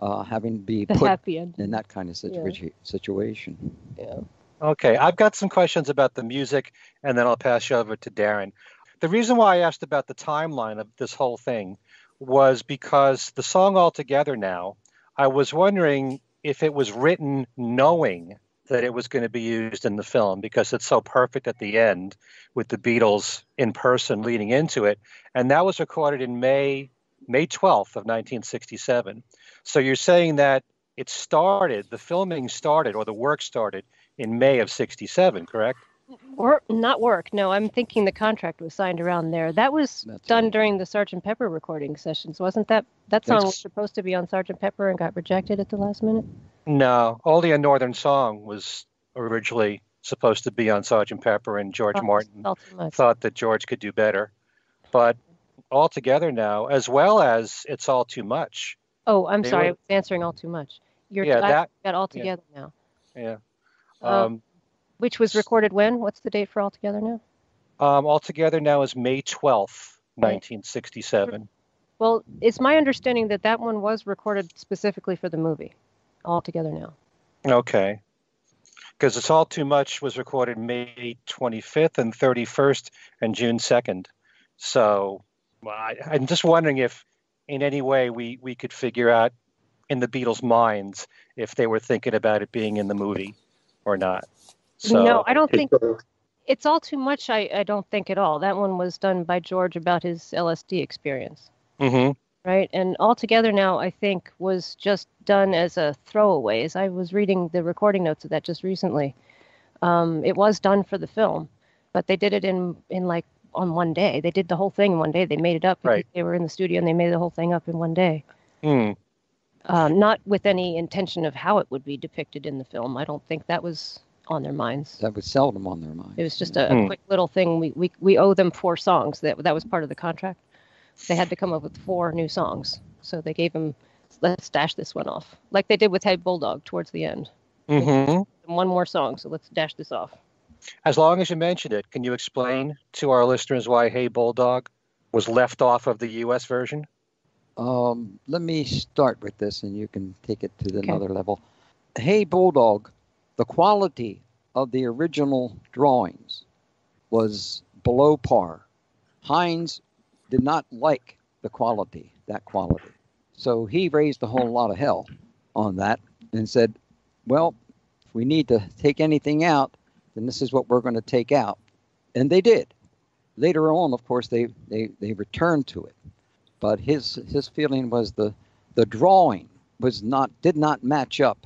having to be put in that kind of situation. Yeah. Okay, I've got some questions about the music, and then I'll pass you over to Darren. The reason why I asked about the timeline of this whole thing was because the song All Together Now, I was wondering if it was written knowing that it was going to be used in the film, because it's so perfect at the end with the Beatles in person leading into it. And that was recorded in May 12th of 1967. So you're saying that it started, the filming started, or the work started in May of 67, correct? Or not work. No, I'm thinking the contract was signed around there. That was done during the Sgt. Pepper recording sessions, wasn't that? That song was supposed to be on Sgt. Pepper and got rejected at the last minute? No, only a Northern Song was originally supposed to be on Sgt. Pepper, and George Martin thought that George could do better. But All Together Now, as well as It's All Too Much. Oh, I'm sorry, I was answering All Too Much. You're talking about All Together Now. Yeah. Which was recorded when? What's the date for All Together Now? All Together Now is May 12th, 1967. Well, it's my understanding that that one was recorded specifically for the movie, All Together Now. Okay. Because It's All Too Much was recorded May 25th and 31st and June 2nd. So I'm just wondering if in any way we could figure out in the Beatles' minds if they were thinking about it being in the movie or not. So, no, I don't think It's All Too Much. I don't think at all. That one was done by George about his LSD experience. Mm-hmm. Right. And All Together Now, I think, was just done as a throwaway. As I was reading the recording notes of that just recently. It was done for the film, but they did it in like on one day. They did the whole thing in one day. They made it up. Right. They were in the studio and they made the whole thing up in one day. Mm. Not with any intention of how it would be depicted in the film. I don't think that was on their minds. That was seldom on their minds. It was just a quick little thing. We owe them 4 songs. That was part of the contract. They had to come up with 4 new songs. So they gave them, let's dash this one off. Like they did with Hey Bulldog towards the end. Mm-hmm. One more song, so let's dash this off. As long as you mentioned it, can you explain to our listeners why Hey Bulldog was left off of the U.S. version? Let me start with this, and you can take it to another level. Hey Bulldog, the quality of the original drawings was below par. Heinz did not like that quality. So he raised a whole lot of hell on that and said, well, if we need to take anything out, then this is what we're going to take out. And they did. Later on, of course, they returned to it. But his feeling was the drawing did not match up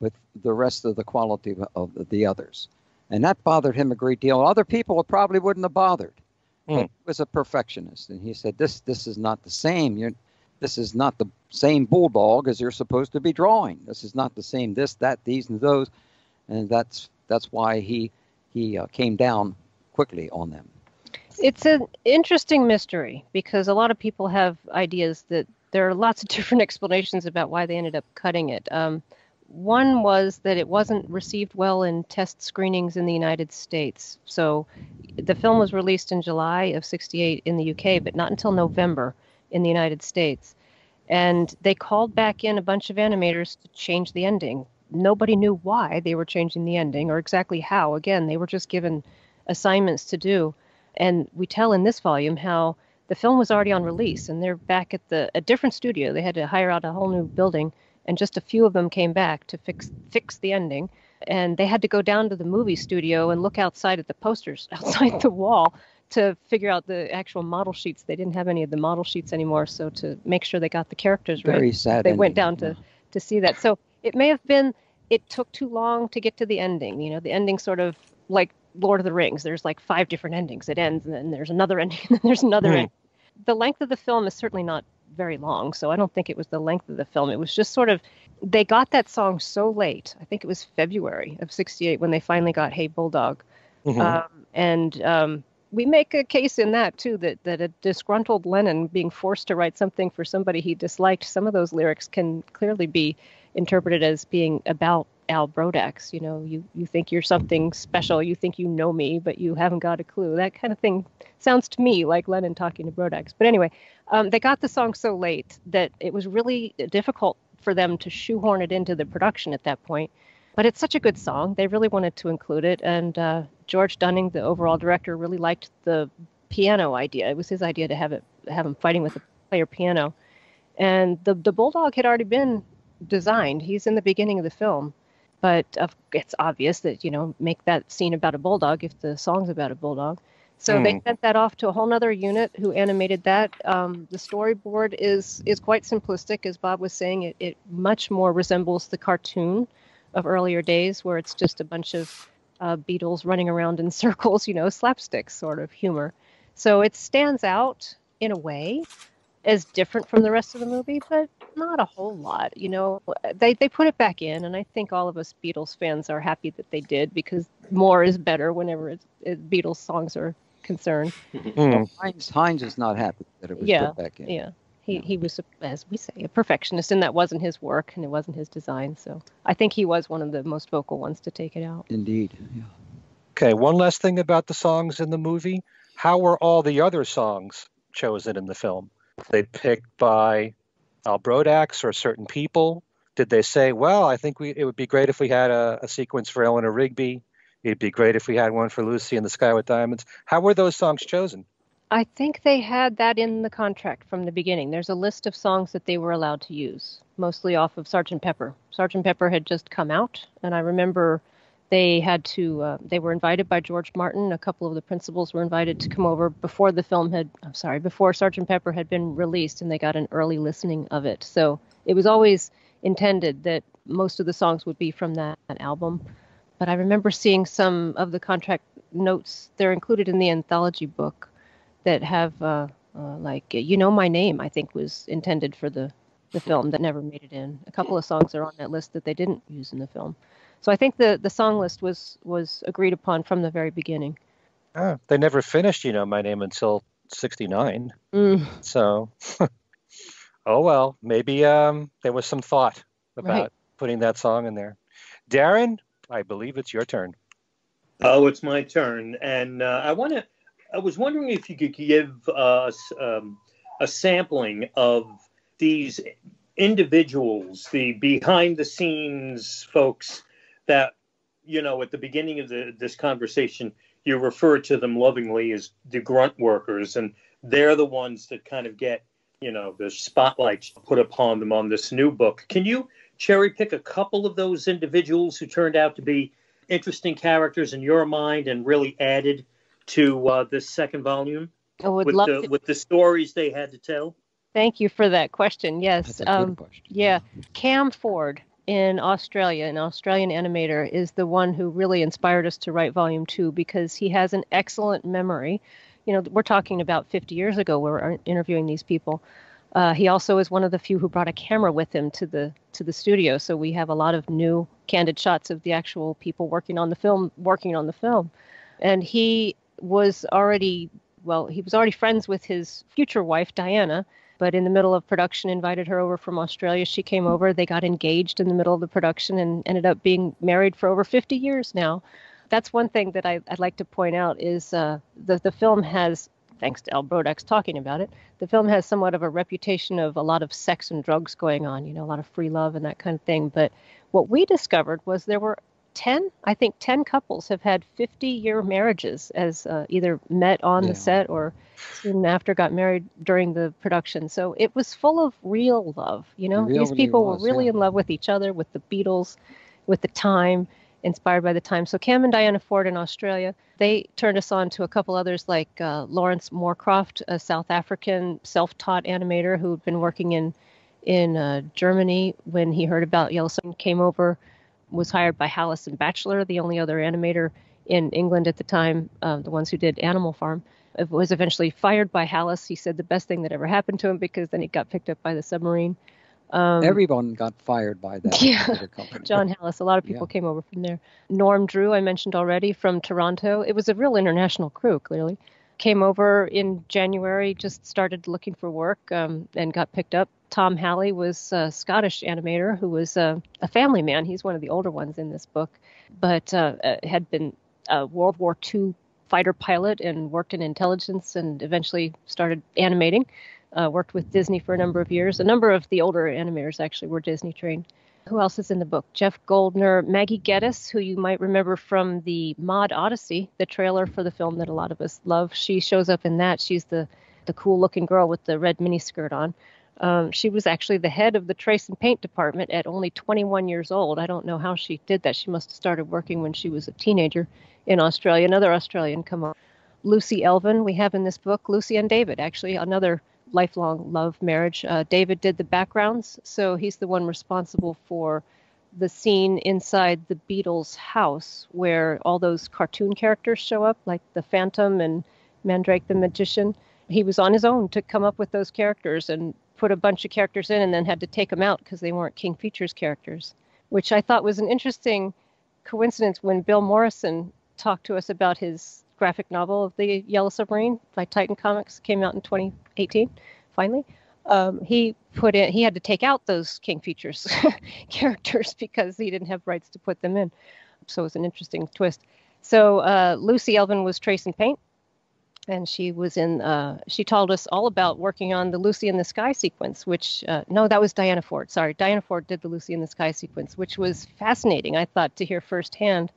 with the rest of the quality of the others. And that bothered him a great deal. Other people probably wouldn't have bothered. Mm. He was a perfectionist, and he said, this is not the same. This is not the same Bulldog as you're supposed to be drawing. This is not the same this, that, these, and those. And that's why he came down quickly on them. It's an interesting mystery, because a lot of people have ideas that there are lots of different explanations about why they ended up cutting it. One was that it wasn't received well in test screenings in the United States. So the film was released in July of 68 in the UK, but not until November in the United States. And they called back in a bunch of animators to change the ending. Nobody knew why they were changing the ending or exactly how. Again, they were just given assignments to do. And we tell in this volume how the film was already on release, and they're back at a different studio. They had to hire out a whole new building. And just a few of them came back to fix the ending. And they had to go down to the movie studio and look outside at the posters outside the wall to figure out the actual model sheets. They didn't have any of the model sheets anymore. So to make sure they got the characters right, they went down to see that. So it may have been it took too long to get to the ending. You know, the ending sort of like Lord of the Rings. There's like 5 different endings. It ends, and then there's another ending, and then there's another ending. The length of the film is certainly not very long, so I don't think it was the length of the film. It was just sort of, they got that song so late. I think it was February of 68 when they finally got Hey Bulldog. Mm-hmm. We make a case in that too, that a disgruntled Lennon being forced to write something for somebody he disliked, some of those lyrics can clearly be interpreted as being about Al Brodax. You know, you think you're something special, you think you know me, but you haven't got a clue. That kind of thing sounds to me like Lennon talking to Brodax. But anyway, they got the song so late that it was really difficult for them to shoehorn it into the production at that point. But it's such a good song. They really wanted to include it. And George Dunning, the overall director, really liked the piano idea. It was his idea to have him fighting with a player piano. And the Bulldog had already been designed. He's in the beginning of the film. But it's obvious that, you know, make that scene about a bulldog if the song's about a bulldog. So they sent that off to a whole nother unit who animated that. The storyboard is quite simplistic, as Bob was saying. It much more resembles the cartoon of earlier days, where it's just a bunch of Beatles running around in circles, you know, slapstick sort of humor. So it stands out in a way as different from the rest of the movie, but not a whole lot. You know, they put it back in, and I think all of us Beatles fans are happy that they did, because more is better whenever Beatles songs are concerned. Heinz is not happy that it was put back in. Yeah, he was, as we say, a perfectionist, and that wasn't his work, and it wasn't his design. So I think he was one of the most vocal ones to take it out. Indeed. Yeah. Okay, one last thing about the songs in the movie. How were all the other songs chosen in the film? They picked by Al Brodax or certain people? Did they say, well, I think it would be great if we had a sequence for Eleanor Rigby. It'd be great if we had one for Lucy in the Sky with Diamonds. How were those songs chosen? I think they had that in the contract from the beginning. There's a list of songs that they were allowed to use, mostly off of Sgt. Pepper. Sgt. Pepper had just come out, and I remember they had to, they were invited by George Martin. A couple of the principals were invited to come over before the film had, before Sgt. Pepper had been released, and they got an early listening of it. So it was always intended that most of the songs would be from that album. But I remember seeing some of the contract notes. They're included in the anthology book that have, like, You Know My Name, I think, was intended for the film that never made it in. A couple of songs are on that list that they didn't use in the film. So I think the song list was agreed upon from the very beginning. Oh, they never finished You Know My Name until 1969. So, oh well, maybe there was some thought about putting that song in there. Darren, I believe it's your turn. Oh, it's my turn. And I was wondering if you could give us a sampling of these individuals, the behind-the-scenes folks that, you know, at the beginning of this conversation, you refer to them lovingly as the grunt workers, and they're the ones that kind of get, you know, the spotlight put upon them on this new book. Can you cherry pick a couple of those individuals who turned out to be interesting characters in your mind and really added to this second volume with the stories they had to tell? Thank you for that question. Yes. That's a good question. Yeah. Cam Ford in Australia, an Australian animator, is the one who really inspired us to write Volume 2, because he has an excellent memory. You know, we're talking about 50 years ago we're interviewing these people. He also is one of the few who brought a camera with him to the studio, so we have a lot of new candid shots of the actual people working on the film. And he was already friends with his future wife, Diana, but in the middle of production invited her over from Australia. She came over. They got engaged in the middle of the production and ended up being married for over 50 years now. That's one thing that I'd like to point out is the film has, thanks to Al Brodax talking about it, the film has somewhat of a reputation of a lot of sex and drugs going on, you know, a lot of free love and that kind of thing. But what we discovered was there were 10 couples have had 50-year marriages as either met on the set or soon after got married during the production. So it was full of real love. You know, these people were really in love with each other, with the Beatles, with the time, inspired by the time. So Cam and Diana Ford in Australia, they turned us on to a couple others like Lawrence Moorcroft, a South African self-taught animator who had been working in Germany when he heard about Yellowstone, came over, was hired by Hallis and Batchelor, the only other animator in England at the time, the ones who did Animal Farm. It was eventually fired by Hallis. He said the best thing that ever happened to him, because then he got picked up by the submarine. Everyone got fired by that. John Hallis. A lot of people came over from there. Norm Drew, I mentioned already, from Toronto. It was a real international crew, clearly. Came over in January, just started looking for work and got picked up. Tom Halley was a Scottish animator who was a family man. He's one of the older ones in this book, but had been a World War II fighter pilot and worked in intelligence and eventually started animating, worked with Disney for a number of years. A number of the older animators actually were Disney trained. Who else is in the book? Jeff Goldner, Maggie Geddes, who you might remember from the Mod Odyssey, the trailer for the film that a lot of us love. She shows up in that. She's the cool-looking girl with the red miniskirt on. She was actually the head of the trace and paint department at only 21 years old. I don't know how she did that. She must have started working when she was a teenager in Australia. Another Australian, come on. Lucy Elvin, we have in this book, Lucy and David, actually another lifelong love marriage. David did the backgrounds, so he's the one responsible for the scene inside the Beatles' house where all those cartoon characters show up, like the Phantom and Mandrake the Magician. He was on his own to come up with those characters and put a bunch of characters in and then had to take them out because they weren't King Features characters, which I thought was an interesting coincidence when Bill Morrison talked to us about his graphic novel of the Yellow Submarine by Titan Comics, came out in 2018, finally. He had to take out those King Features characters because he didn't have rights to put them in. So it was an interesting twist. So Lucy Elvin was Trace and Paint, and she was in, she told us all about working on the Lucy in the Sky sequence, which, no, that was Diana Ford. Sorry, Diana Ford did the Lucy in the Sky sequence, which was fascinating, I thought, to hear firsthand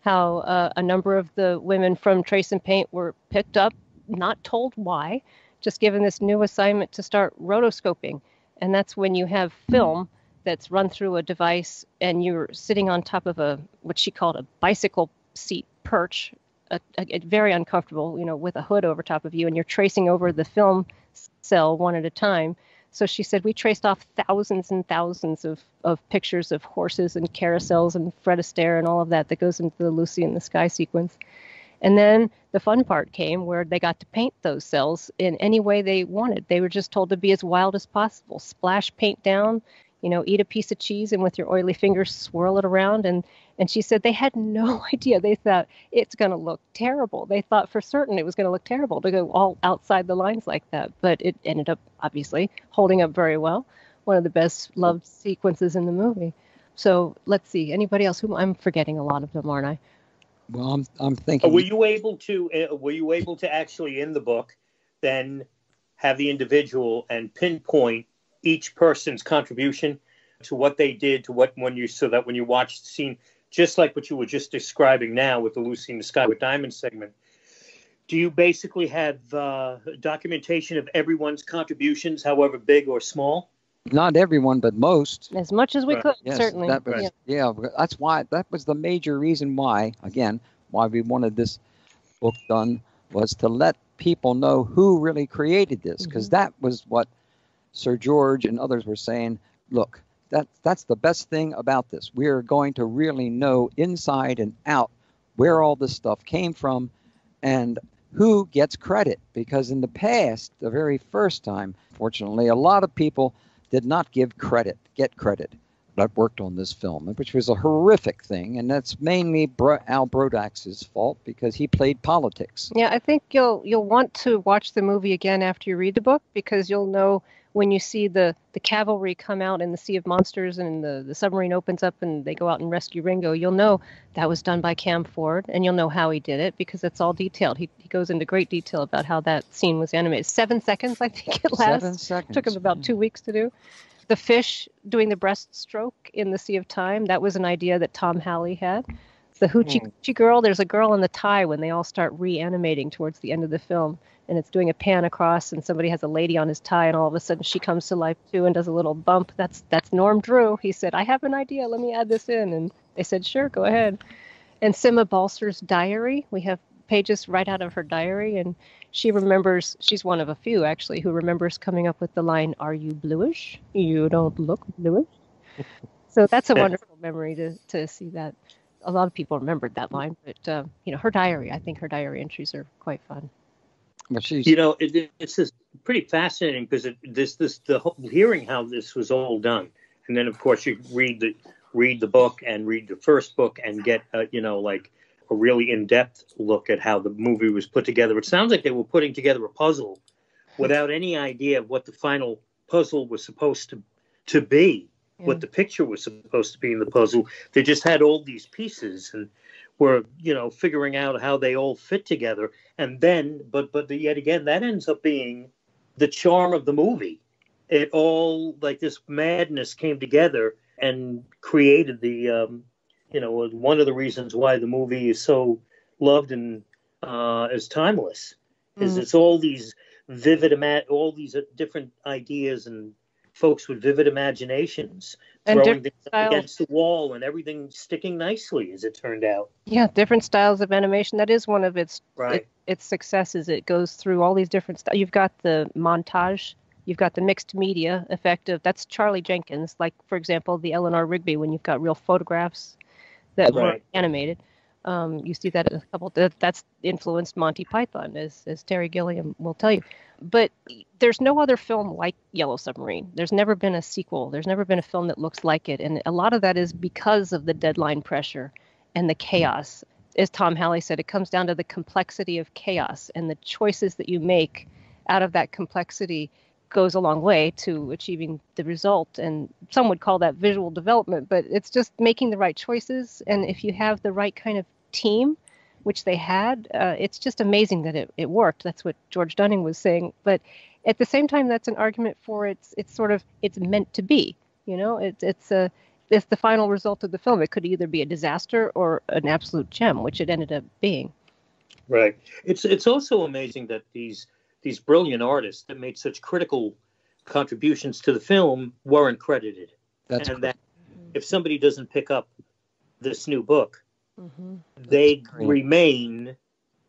how a number of the women from Trace and Paint were picked up, not told why, just given this new assignment to start rotoscoping. And that's when you have film that's run through a device and you're sitting on top of a, what she called a bicycle seat perch, a very uncomfortable, you know, with a hood over top of you, and you're tracing over the film cell one at a time. So she said, we traced off thousands and thousands of pictures of horses and carousels and Fred Astaire and all of that goes into the Lucy in the Sky sequence. And then the fun part came where they got to paint those cells in any way they wanted. They were just told to be as wild as possible. Splash paint down, you know, eat a piece of cheese and with your oily fingers swirl it around. And she said they had no idea. They thought it's going to look terrible. They thought for certain it was going to look terrible to go all outside the lines like that. But it ended up, obviously, holding up very well. One of the best loved sequences in the movie. So let's see. Anybody else? Who I'm forgetting a lot of them, aren't I? Well, I'm thinking. Were you able to actually in the book then have the individual and pinpoint each person's contribution to what they did, to what when you so that when you watch the scene, just like what you were just describing now with the Lucy in the Sky with Diamond segment, do you basically have documentation of everyone's contributions, however big or small? Not everyone, but most. As much as we could, yes, certainly. That was, yeah, that's why. That was the major reason why, again, why we wanted this book done, was to let people know who really created this, because that was what Sir George and others were saying. Look, that's the best thing about this. We are going to really know inside and out where all this stuff came from and who gets credit. Because in the past, the very first time, fortunately, a lot of people did not get credit that worked on this film, which was a horrific thing. And that's mainly Al Brodax's fault because he played politics. Yeah, I think you'll want to watch the movie again after you read the book, because you'll know when you see the cavalry come out in the Sea of Monsters and the submarine opens up and they go out and rescue Ringo, you'll know that was done by Cam Ford, and you'll know how he did it because it's all detailed. He goes into great detail about how that scene was animated. 7 seconds, I think it lasts. 7 seconds. Took him about 2 weeks to do. The fish doing the breaststroke in the Sea of Time, that was an idea that Tom Halley had. The Hoochie Coochie Girl, there's a girl in the tie when they all start reanimating towards the end of the film, and it's doing a pan across, and somebody has a lady on his tie, and all of a sudden she comes to life too and does a little bump. That's Norm Drew. He said, I have an idea. Let me add this in. And they said, sure, go ahead. And Sima Balser's diary, we have pages right out of her diary, and she remembers, she's one of a few actually who remembers coming up with the line, are you bluish? You don't look bluish. So that's a wonderful memory to see that. A lot of people remembered that line, but you know, her diary, I think her diary entries are quite fun. You know, it's just pretty fascinating because the whole, hearing how this was all done, and then of course you read the book and read the first book and get you know, like a really in-depth look at how the movie was put together. It sounds like they were putting together a puzzle without any idea of what the final puzzle was supposed to be. Yeah. What the picture was supposed to be in the puzzle. They just had all these pieces and were, you know, figuring out how they all fit together. And then, but yet again, that ends up being the charm of the movie. It all, like this madness came together and created the, you know, one of the reasons why the movie is so loved and is timeless is it's all these vivid, all these different ideas and folks with vivid imaginations throwing things up against the wall and everything sticking nicely, as it turned out. Yeah, different styles of animation. That is one of its successes. It goes through all these different styles. You've got the montage. You've got the mixed media effect of, that's Charlie Jenkins. Like, for example, the Eleanor Rigby, when you've got real photographs that were animated. You see that in a couple. That's influenced Monty Python, as Terry Gilliam will tell you. But there's no other film like Yellow Submarine. There's never been a sequel. There's never been a film that looks like it. And a lot of that is because of the deadline pressure and the chaos. As Tom Halley said, it comes down to the complexity of chaos, and the choices that you make out of that complexity goes a long way to achieving the result. And some would call that visual development, but it's just making the right choices. And if you have the right kind of team, which they had, it's just amazing that it worked. That's what George Dunning was saying. But at the same time, that's an argument for it's meant to be, you know, it's the final result of the film. It could either be a disaster or an absolute gem, which it ended up being. Right. It's also amazing that these brilliant artists that made such critical contributions to the film weren't credited. That's and that if somebody doesn't pick up this new book, mm-hmm. they remain,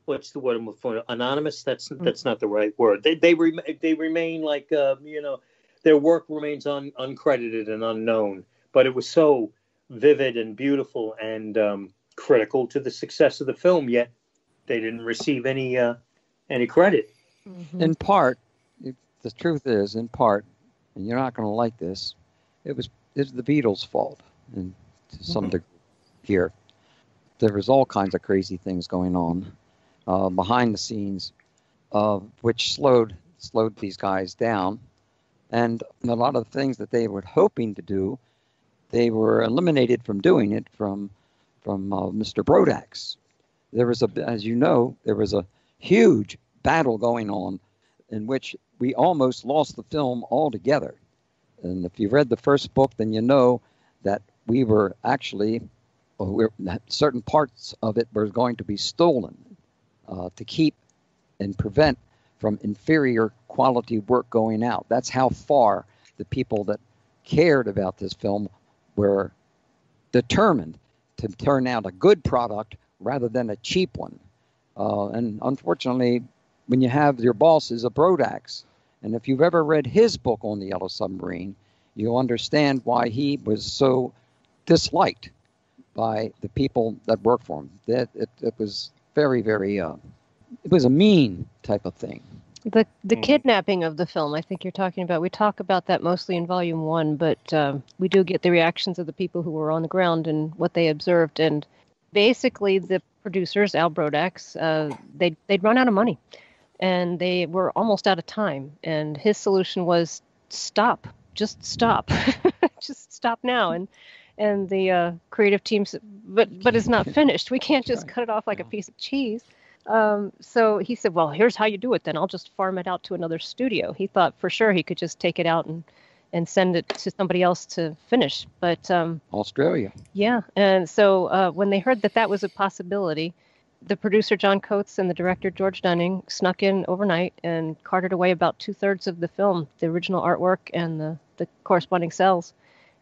what's the word I'm looking for? Anonymous? That's not the right word. They remain like, their work remains uncredited and unknown, but it was so vivid and beautiful and critical to the success of the film, yet they didn't receive any credit. Mm-hmm. In part, the truth is, in part, and you're not going to like this, it's the Beatles' fault, and to some degree here. There was all kinds of crazy things going on behind the scenes, which slowed these guys down. And a lot of the things that they were hoping to do, they were eliminated from doing it from Mr. Brodax. There was a huge battle going on in which we almost lost the film altogether. And if you read the first book, then you know that we were actually, that certain parts of it were going to be stolen to keep and prevent from inferior quality work going out. That's how far the people that cared about this film were determined to turn out a good product rather than a cheap one. And unfortunately, when you have your boss is a Brodax, and if you've ever read his book on the Yellow Submarine, you'll understand why he was so disliked by the people that worked for him. That it was very, very, it was a mean type of thing. The kidnapping of the film, I think you're talking about. We talk about that mostly in Volume 1, but we do get the reactions of the people who were on the ground and what they observed. And basically, the producers, Al Brodax, they'd run out of money. And they were almost out of time. And his solution was stop, just stop, just stop now. And the creative teams, but it's not finished. We can't just cut it off like a piece of cheese. So he said, well, here's how you do it. Then I'll just farm it out to another studio. He thought for sure he could just take it out and send it to somebody else to finish. But Australia. Yeah. And so when they heard that was a possibility, the producer, John Coates, and the director, George Dunning, snuck in overnight and carted away about 2/3 of the film, the original artwork and the corresponding cells,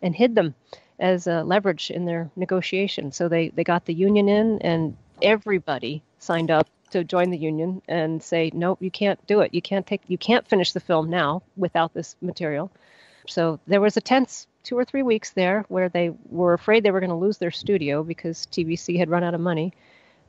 and hid them as leverage in their negotiation. So they got the union in, and everybody signed up to join the union and say, nope, you can't do it. You can't finish the film now without this material. So there was a tense 2 or 3 weeks there where they were afraid they were going to lose their studio because TVC had run out of money.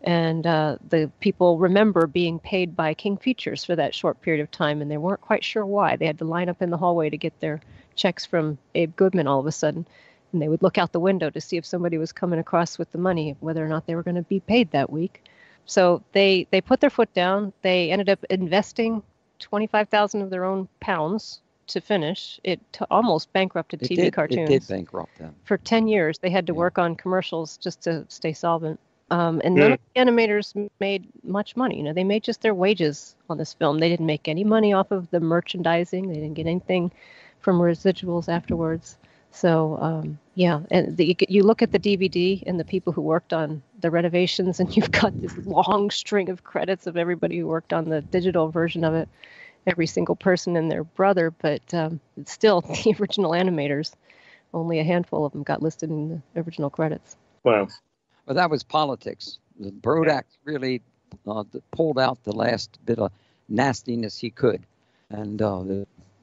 And the people remember being paid by King Features for that short period of time, and they weren't quite sure why. They had to line up in the hallway to get their checks from Abe Goodman all of a sudden, and they would look out the window to see if somebody was coming across with the money, whether or not they were going to be paid that week. So they put their foot down. They ended up investing 25,000 of their own pounds to finish. It almost bankrupted TV Cartoons. It did bankrupt them. For 10 years, they had to work on commercials just to stay solvent. And none of the animators made much money. You know, they made just their wages on this film. They didn't make any money off of the merchandising. They didn't get anything from residuals afterwards. So, and you look at the DVD and the people who worked on the renovations, and you've got this long string of credits of everybody who worked on the digital version of it. every single person and their brother, but it's still the original animators. Only a handful of them got listed in the original credits. Wow. Well, that was politics. Brodax really pulled out the last bit of nastiness he could. And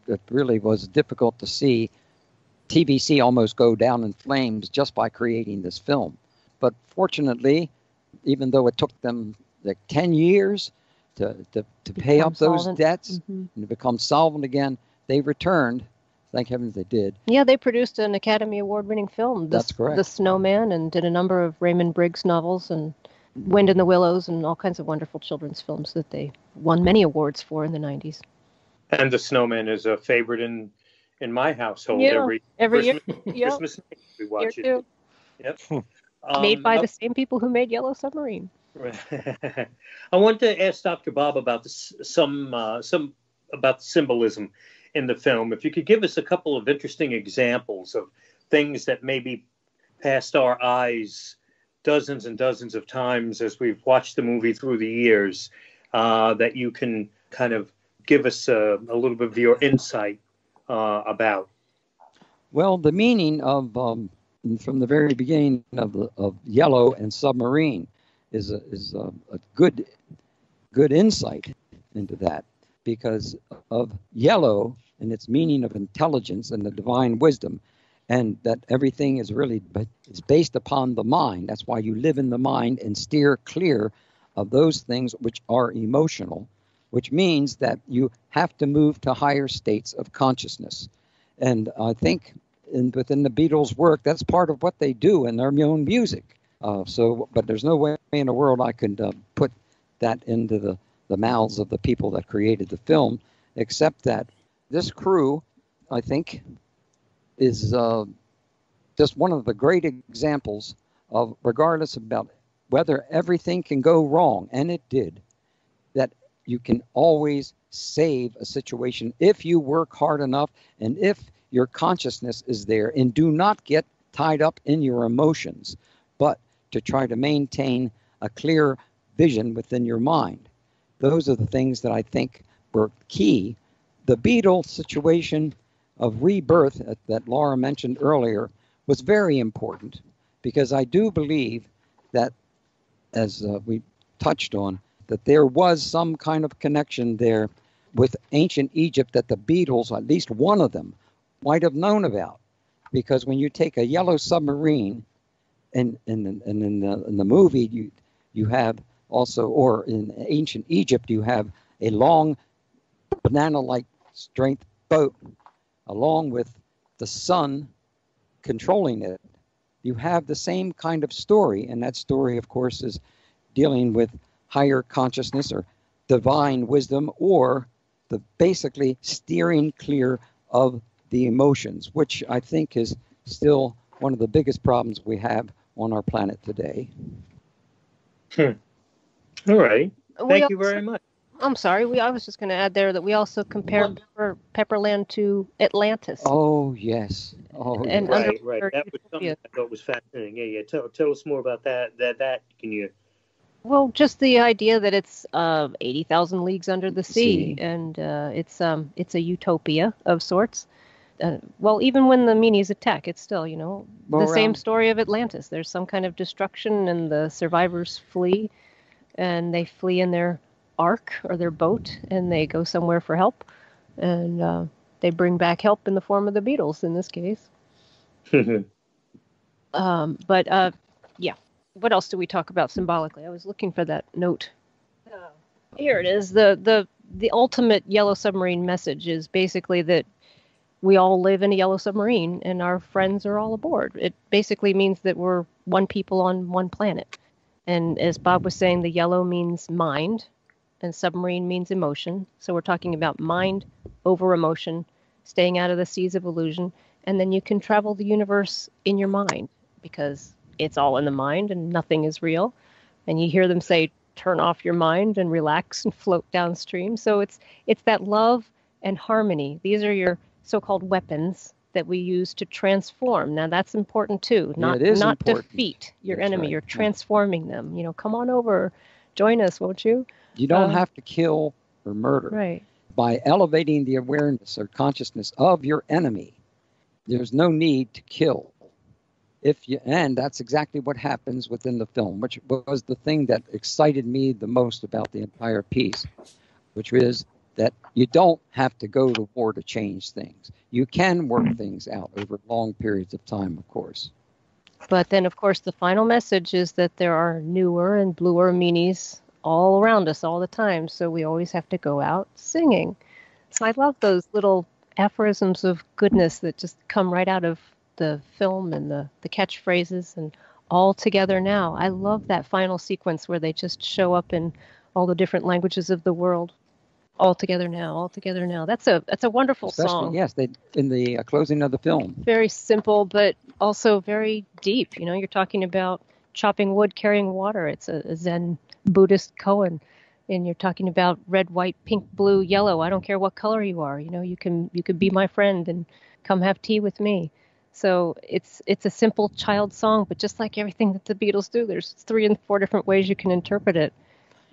it really was difficult to see TVC almost go down in flames just by creating this film. But fortunately, even though it took them like 10 years to pay up those debts and to become solvent again, they returned. Thank heavens they did. Yeah, they produced an Academy Award-winning film. That's correct. The Snowman, and did a number of Raymond Briggs novels and Wind in the Willows and all kinds of wonderful children's films that they won many awards for in the 90s. And The Snowman is a favorite in my household every year. Christmas night we watch it. Yep. Made by the same people who made Yellow Submarine. I want to ask Dr. Bob about this, some about symbolism in the film. If you could give us a couple of interesting examples of things that maybe passed our eyes dozens and dozens of times as we've watched the movie through the years, that you can kind of give us a little bit of your insight about. Well, the meaning of from the very beginning of Yellow and Submarine is a good insight into that, because of yellow and its meaning of intelligence and the divine wisdom, and that everything is really based upon the mind. That's why you live in the mind and steer clear of those things which are emotional, which means that you have to move to higher states of consciousness. And I think within the Beatles' work, that's part of what they do in their own music. But there's no way in the world I could put that into the mouths of the people that created the film, except that this crew, I think, is just one of the great examples of, regardless about whether everything can go wrong, and it did, that you can always save a situation if you work hard enough and if your consciousness is there, and do not get tied up in your emotions, but to try to maintain a clear vision within your mind. Those are the things that I think were key. The Beatles situation of rebirth that Laura mentioned earlier was very important, because I do believe that, as we touched on, that there was some kind of connection there with ancient Egypt that the Beatles, at least one of them, might have known about. Because when you take a yellow submarine, and in the movie, you have also, or in ancient Egypt, you have a long banana-like strength boat, along with the sun controlling it. You have the same kind of story, and that story, of course, is dealing with higher consciousness or divine wisdom, or the basically steering clear of the emotions, which I think is still one of the biggest problems we have on our planet today. All right. Thank you very much. I'm sorry. I was just going to add there that we also compared Pepperland to Atlantis. Oh, yes. Oh, and right. That was something I thought was fascinating. Yeah. Tell us more about that. That can you? Well, just the idea that it's 80,000 leagues under the sea, and it's a utopia of sorts. Even when the meanies attack, it's still, the same story of Atlantis. There's some kind of destruction, and the survivors flee, and they flee in their ark or their boat, and they go somewhere for help, and they bring back help in the form of the Beatles in this case. What else do we talk about symbolically? I was looking for that note. Here it is. The ultimate Yellow Submarine message is basically that we all live in a yellow submarine and our friends are all aboard. It basically means that we're one people on one planet. And as Bob was saying, the yellow means mind and submarine means emotion. So we're talking about mind over emotion, staying out of the seas of illusion. And then you can travel the universe in your mind, because it's all in the mind and nothing is real. And you hear them say, turn off your mind and relax and float downstream. So it's that love and harmony. These are your so-called weapons that we use to transform. Now that's important too. Not defeat your enemy. Right. You're transforming them. Come on over, join us, won't you? You don't have to kill or murder. Right. by elevating the awareness or consciousness of your enemy. There's no need to kill. And that's exactly what happens within the film, which was the thing that excited me the most about the entire piece, which is that you don't have to go to war to change things. You can work things out over long periods of time, of course. But then, of course, the final message is that there are newer and bluer meanies all around us all the time, so we always have to go out singing. So I love those little aphorisms of goodness that just come right out of the film and the catchphrases and all together now. I love that final sequence where they just show up in all the different languages of the world. All together now, all together now. That's a wonderful song. Yes, in the closing of the film. Very simple, but also very deep. You know, you're talking about chopping wood, carrying water. It's a Zen Buddhist koan, and you're talking about red, white, pink, blue, yellow. I don't care what color you are. You know, you could be my friend and come have tea with me. So it's a simple child song, but just like everything that the Beatles do, there's 3 and 4 different ways you can interpret it.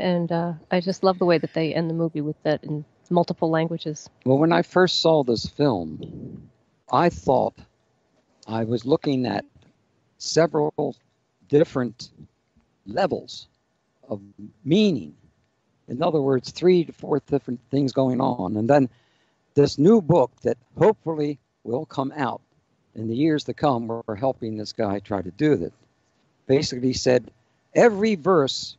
And I just love the way that they end the movie with that in multiple languages. Well, when I first saw this film, I thought I was looking at several different levels of meaning. In other words, 3 to 4 different things going on. And then this new book that hopefully will come out in the years to come, where we're helping this guy try to do that, basically said every verse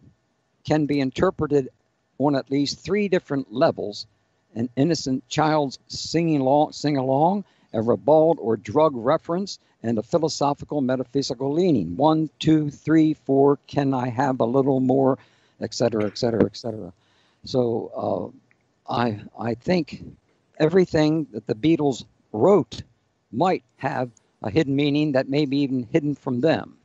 can be interpreted on at least 3 different levels: an innocent child's sing-along, a ribald or drug reference, and a philosophical metaphysical leaning. 1, 2, 3, 4, can I have a little more, et cetera, et cetera, et cetera. So I think everything that the Beatles wrote might have a hidden meaning that may be even hidden from them.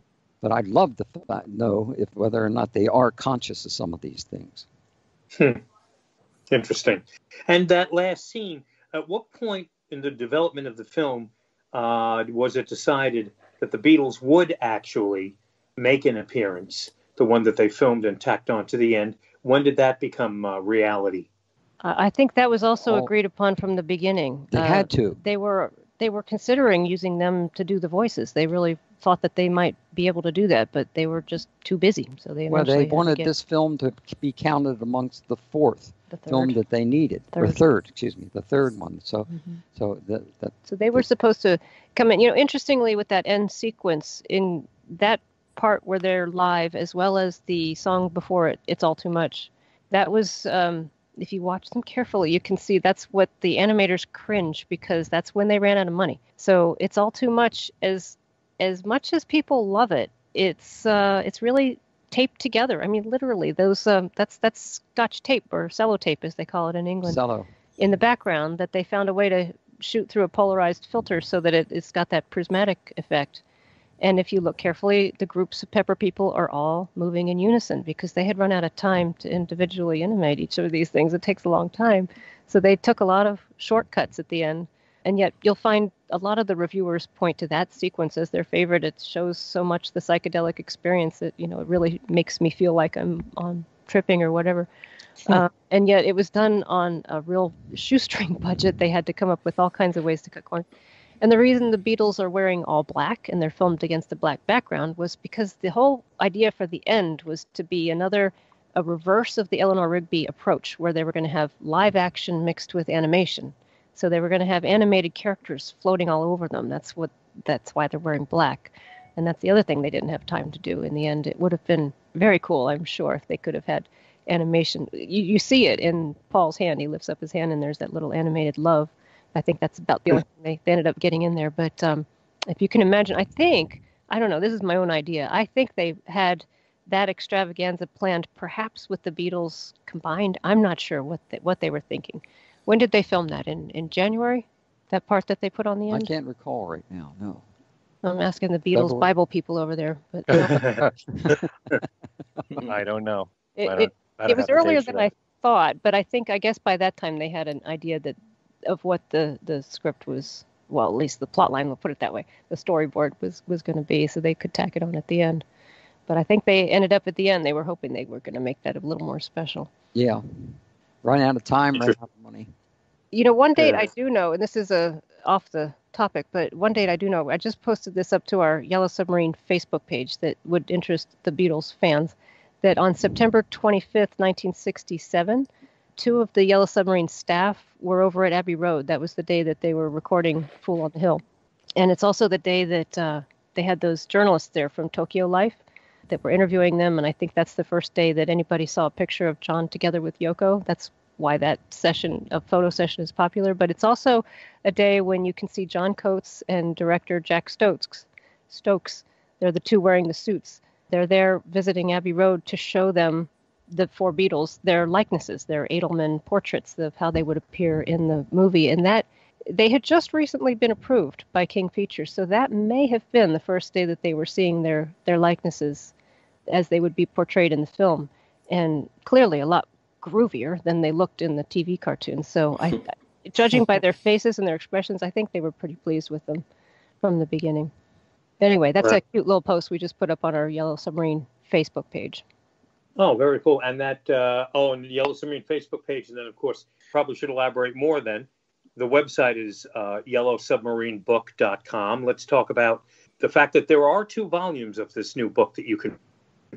But I'd love to know if whether or not they are conscious of some of these things. Interesting. And that last scene, at what point in the development of the film was it decided that the Beatles would actually make an appearance, the one that they filmed and tacked on to the end? When did that become reality? I think that was also agreed upon from the beginning. They had to. They were considering using them to do the voices. They really thought that they might be able to do that, but they were just too busy. So they wanted this film to be counted amongst the third one. So so they were supposed to come in. You know, interestingly, with that end sequence, in that part where they're live, as well as the song before it, "It's All Too Much," that was. If you watch them carefully, you can see that's what the animators cringe, because that's when they ran out of money. So "It's All Too Much," as much as people love it, it's really taped together. I mean, literally, those that's Scotch tape, or sellotape as they call it in England. Cello. In the background, that they found a way to shoot through a polarized filter so that it's got that prismatic effect. And if you look carefully, the groups of Pepper people are all moving in unison, because they had run out of time to individually animate each of these things. It takes a long time. So they took a lot of shortcuts at the end. And yet you'll find a lot of the reviewers point to that sequence as their favorite. It shows so much the psychedelic experience that, you know, it really makes me feel like I'm on tripping or whatever. And yet it was done on a real shoestring budget. They had to come up with all kinds of ways to cut corners. And the reason the Beatles are wearing all black and they're filmed against a black background was because the whole idea for the end was to be a reverse of the Eleanor Rigby approach, where they were going to have live action mixed with animation. So they were going to have animated characters floating all over them. That's why they're wearing black. And that's the other thing they didn't have time to do in the end. It would have been very cool, I'm sure, if they could have had animation. You see it in Paul's hand. He lifts up his hand and there's that little animated love. I think that's about the only thing they ended up getting in there. But if you can imagine, I don't know, this is my own idea. I think they had that extravaganza planned perhaps with the Beatles combined. I'm not sure what they were thinking. When did they film that? In January? That part that they put on the end? I can't recall right now, no. I'm asking the Beatles Bible people over there. But I don't know. It was earlier than I thought, but I guess by that time they had an idea that of what the script was, well, at least the plot line, we'll put it that way, the storyboard was going to be, so they could tack it on at the end. But I think they ended up at the end, they were hoping they were going to make that a little more special. Yeah. Run out of time, run out of money. You know, one date I do know, and this is off the topic, but one date I do know, I just posted this up to our Yellow Submarine Facebook page that would interest the Beatles fans, that on September 25th, 1967, two of the Yellow Submarine staff were over at Abbey Road. That was the day that they were recording Fool on the Hill. And it's also the day that they had those journalists there from Tokyo Life that were interviewing them. And I think that's the first day that anybody saw a picture of John together with Yoko. That's why that session, a photo session, is popular. But it's also a day when you can see John Coates and director Jack Stokes. They're the two wearing the suits. They're there visiting Abbey Road to show them, the four Beatles, their likenesses, their Edelman portraits of how they would appear in the movie. And that they had just recently been approved by King Features. So that may have been the first day that they were seeing their likenesses as they would be portrayed in the film. And clearly a lot groovier than they looked in the TV cartoons. So I, judging by their faces and their expressions, I think they were pretty pleased with them from the beginning. Anyway, that's a cute little post we just put up on our Yellow Submarine Facebook page. Oh, very cool. And that, and the Yellow Submarine Facebook page. And then, of course, probably should elaborate more then. The website is yellowsubmarinebook.com. Let's talk about the fact that there are two volumes of this new book that you can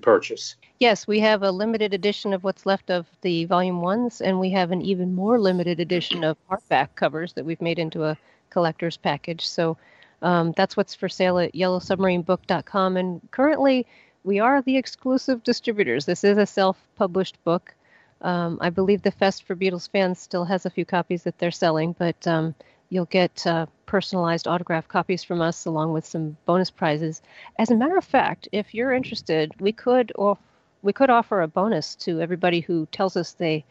purchase. Yes, we have a limited edition of what's left of the volume ones, and we have an even more limited edition of hardback covers that we've made into a collector's package. So that's what's for sale at yellowsubmarinebook.com. And currently, we are the exclusive distributors. This is a self-published book. I believe the Fest for Beatles fans still has a few copies that they're selling, but you'll get personalized autographed copies from us along with some bonus prizes. As a matter of fact, if you're interested, we could offer a bonus to everybody who tells us they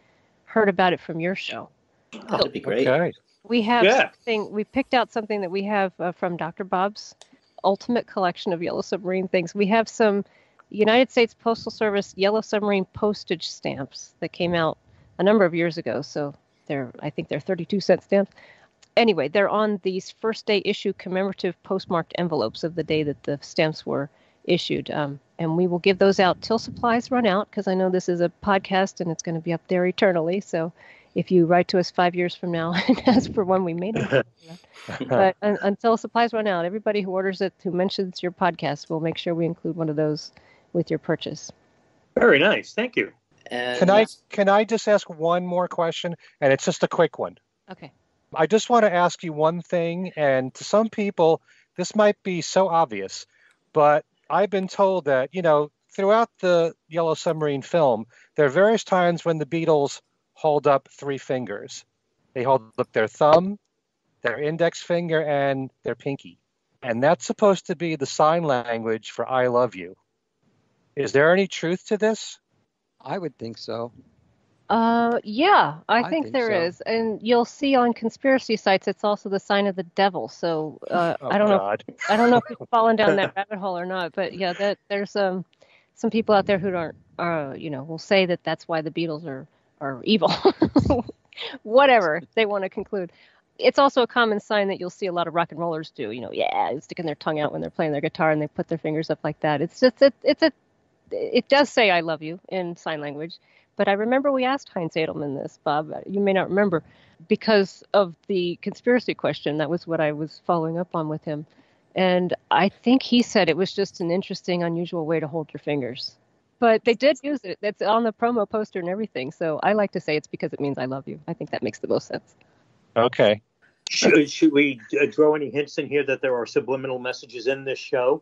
heard about it from your show. Oh, that'd be great. Okay. We have something. We picked out something that we have from Dr. Bob's ultimate collection of Yellow Submarine things. We have some United States Postal Service Yellow Submarine postage stamps that came out a number of years ago. So I think they're 32-cent stamps. Anyway, they're on these first day issue commemorative postmarked envelopes of the day that the stamps were issued. And we will give those out till supplies run out, because I know this is a podcast and it's going to be up there eternally. So if you write to us 5 years from now and ask for one, we may not. But until supplies run out, everybody who orders it, who mentions your podcast, will make sure we include one of those with your purchase. Very nice. Thank you. Can I just ask one more question? And it's just a quick one. Okay. I just want to ask you one thing. And to some people, this might be so obvious, but I've been told that, you know, throughout the Yellow Submarine film, there are various times when the Beatles hold up three fingers. They hold up their thumb, their index finger, and their pinky. And that's supposed to be the sign language for I love you. Is there any truth to this? I would think so. Yeah, I think there is. And you'll see on conspiracy sites, it's also the sign of the devil. So I don't know if you've fallen down that rabbit hole or not, but yeah, there's some people out there who don't, will say that that's why the Beatles are evil, whatever they want to conclude. It's also a common sign that you'll see a lot of rock and rollers do, sticking their tongue out when they're playing their guitar and they put their fingers up like that. It's just, it does say I love you in sign language. But I remember we asked Heinz Edelmann this, Bob, you may not remember, because of the conspiracy question. That was what I was following up on with him. And I think he said it was just an interesting, unusual way to hold your fingers. But they did use it. That's on the promo poster and everything. So I like to say it's because it means I love you. I think that makes the most sense. Okay. Should we throw any hints in here that there are subliminal messages in this show?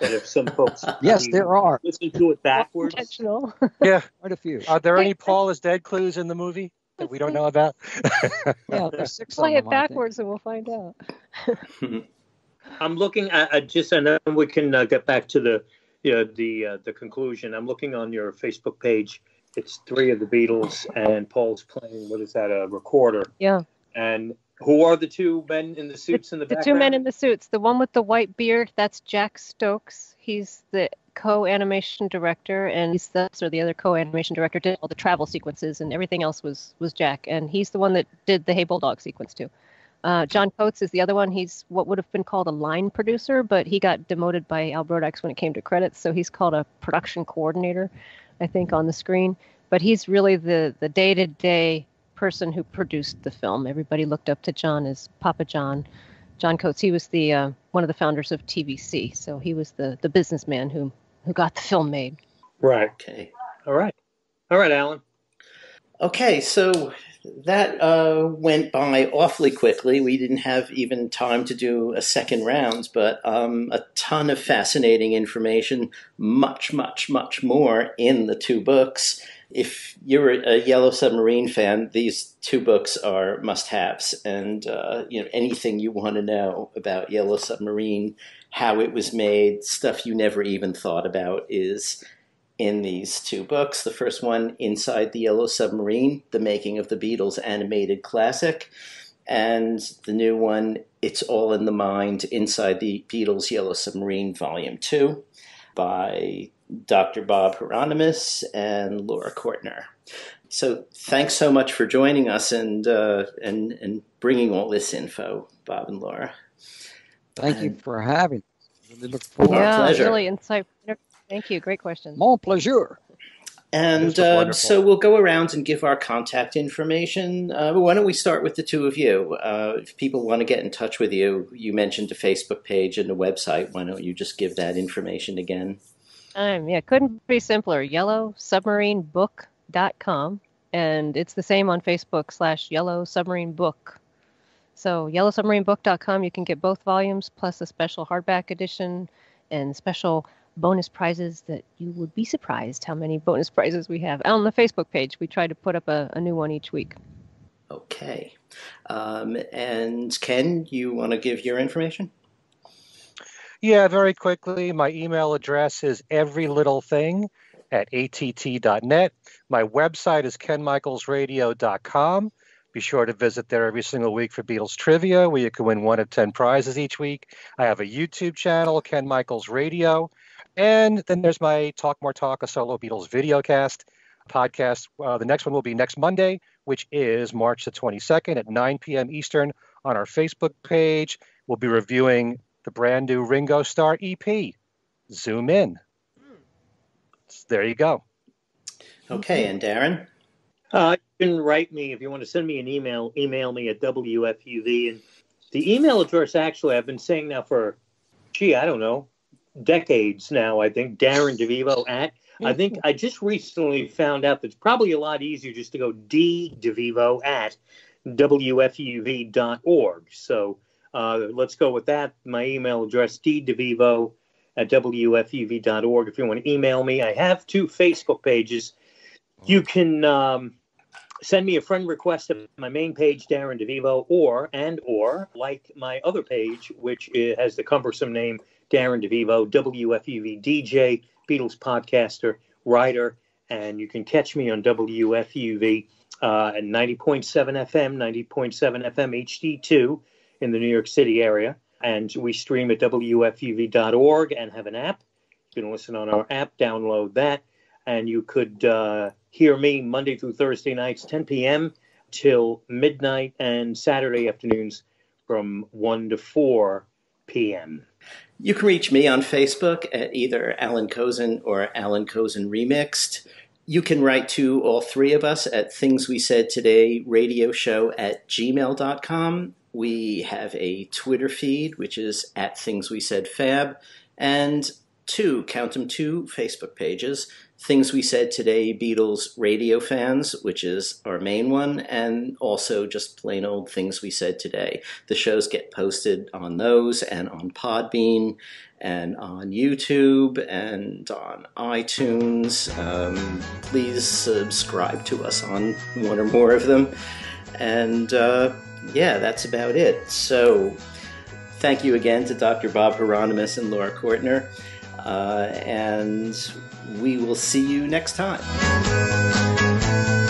That if some folks yes, there are. Listen to it backwards. Intentional. Yeah, quite a few. Are there any Paul is dead clues in the movie that we don't know about? Yeah, there's 6 Play it backwards and we'll find out. I'm looking at just, and then we can get back to the conclusion. I'm looking on your Facebook page. It's three of the Beatles, and Paul's playing, what is that, a recorder? Yeah. And who are the two men in the suits in the background? The two men in the suits. The one with the white beard, that's Jack Stokes. He's the co-animation director, and the other co-animation director did all the travel sequences, and everything else was Jack. And he's the one that did the Hey Bulldog sequence, too. John Coates is the other one. He's what would have been called a line producer, but he got demoted by Al Brodax when it came to credits, so he's called a production coordinator, I think, on the screen. But he's really the day-to-day person who produced the film. Everybody looked up to John as Papa John. John Coates, he was the one of the founders of TVC, so he was the businessman who got the film made. Right. Okay. All right, Alan. Okay, so that went by awfully quickly. We didn't have even time to do a second round, but a ton of fascinating information, much, much, much more in the two books. If you're a Yellow Submarine fan, these two books are must-haves, and anything you want to know about Yellow Submarine, how it was made, stuff you never even thought about is in these two books. The first one, Inside the Yellow Submarine, The Making of the Beatles Animated Classic, and the new one, It's All in the Mind, Inside the Beatles Yellow Submarine, Volume 2, by Dr. Bob Hieronimus and Laura Cortner. So thanks so much for joining us and bringing all this info, Bob and Laura. Thank you for having us. Really look forward. Yeah, our pleasure. Really insightful. Thank you. Great question. Mon plaisir. And so we'll go around and give our contact information. Why don't we start with the two of you? If people want to get in touch with you, you mentioned a Facebook page and a website. Why don't you just give that information again? Couldn't be simpler. YellowSubmarineBook.com. And it's the same on Facebook /YellowSubmarineBook. So YellowSubmarineBook.com. You can get both volumes plus a special hardback edition and special bonus prizes that you would be surprised how many bonus prizes we have. On the Facebook page, we try to put up a new one each week. Okay. And Ken, you want to give your information? Yeah, very quickly. My email address is everylittlething@att.net. My website is kenmichaelsradio.com. Be sure to visit there every single week for Beatles Trivia, where you can win 1 of 10 prizes each week. I have a YouTube channel, Ken Michaels Radio. And then there's my Talk More Talk, a solo Beatles videocast podcast. The next one will be next Monday, which is March the 22nd at 9 p.m. Eastern on our Facebook page. We'll be reviewing the brand new Ringo Starr EP, Zoom In. So there you go. Okay, and Darren? You can write me if you want to send me an email. Email me at WFUV. And the email address, actually, I've been saying now for, I don't know, decades now, I think, Darren DeVivo at. I think I just recently found out that it's probably a lot easier just to go ddevivo@wfuv.org. So let's go with that. My email address, ddevivo@wfuv.org. If you want to email me, I have 2 Facebook pages. You can send me a friend request at my main page, Darren DeVivo, or like my other page, which has the cumbersome name, Darren DeVivo, WFUV DJ, Beatles podcaster, writer, and you can catch me on WFUV at 90.7 FM, 90.7 FM HD2 in the New York City area. And we stream at WFUV.org and have an app. You can listen on our app, download that, and you could hear me Monday through Thursday nights, 10 p.m. till midnight, and Saturday afternoons from 1 to 4 p.m. You can reach me on Facebook at either Allan Kozinn or Allan Kozinn Remixed. You can write to all 3 of us at Things We Said Today Radio Show at gmail.com. We have a Twitter feed, which is at Things We Said Fab, and 2, count them, 2 Facebook pages, Things We Said Today Beatles Radio Fans, which is our main one, and also just plain old Things We Said Today. The shows get posted on those and on Podbean and on YouTube and on iTunes. Please subscribe to us on one or more of them. And that's about it. So thank you again to Dr. Bob Hieronimus and Laura Cortner. And we will see you next time.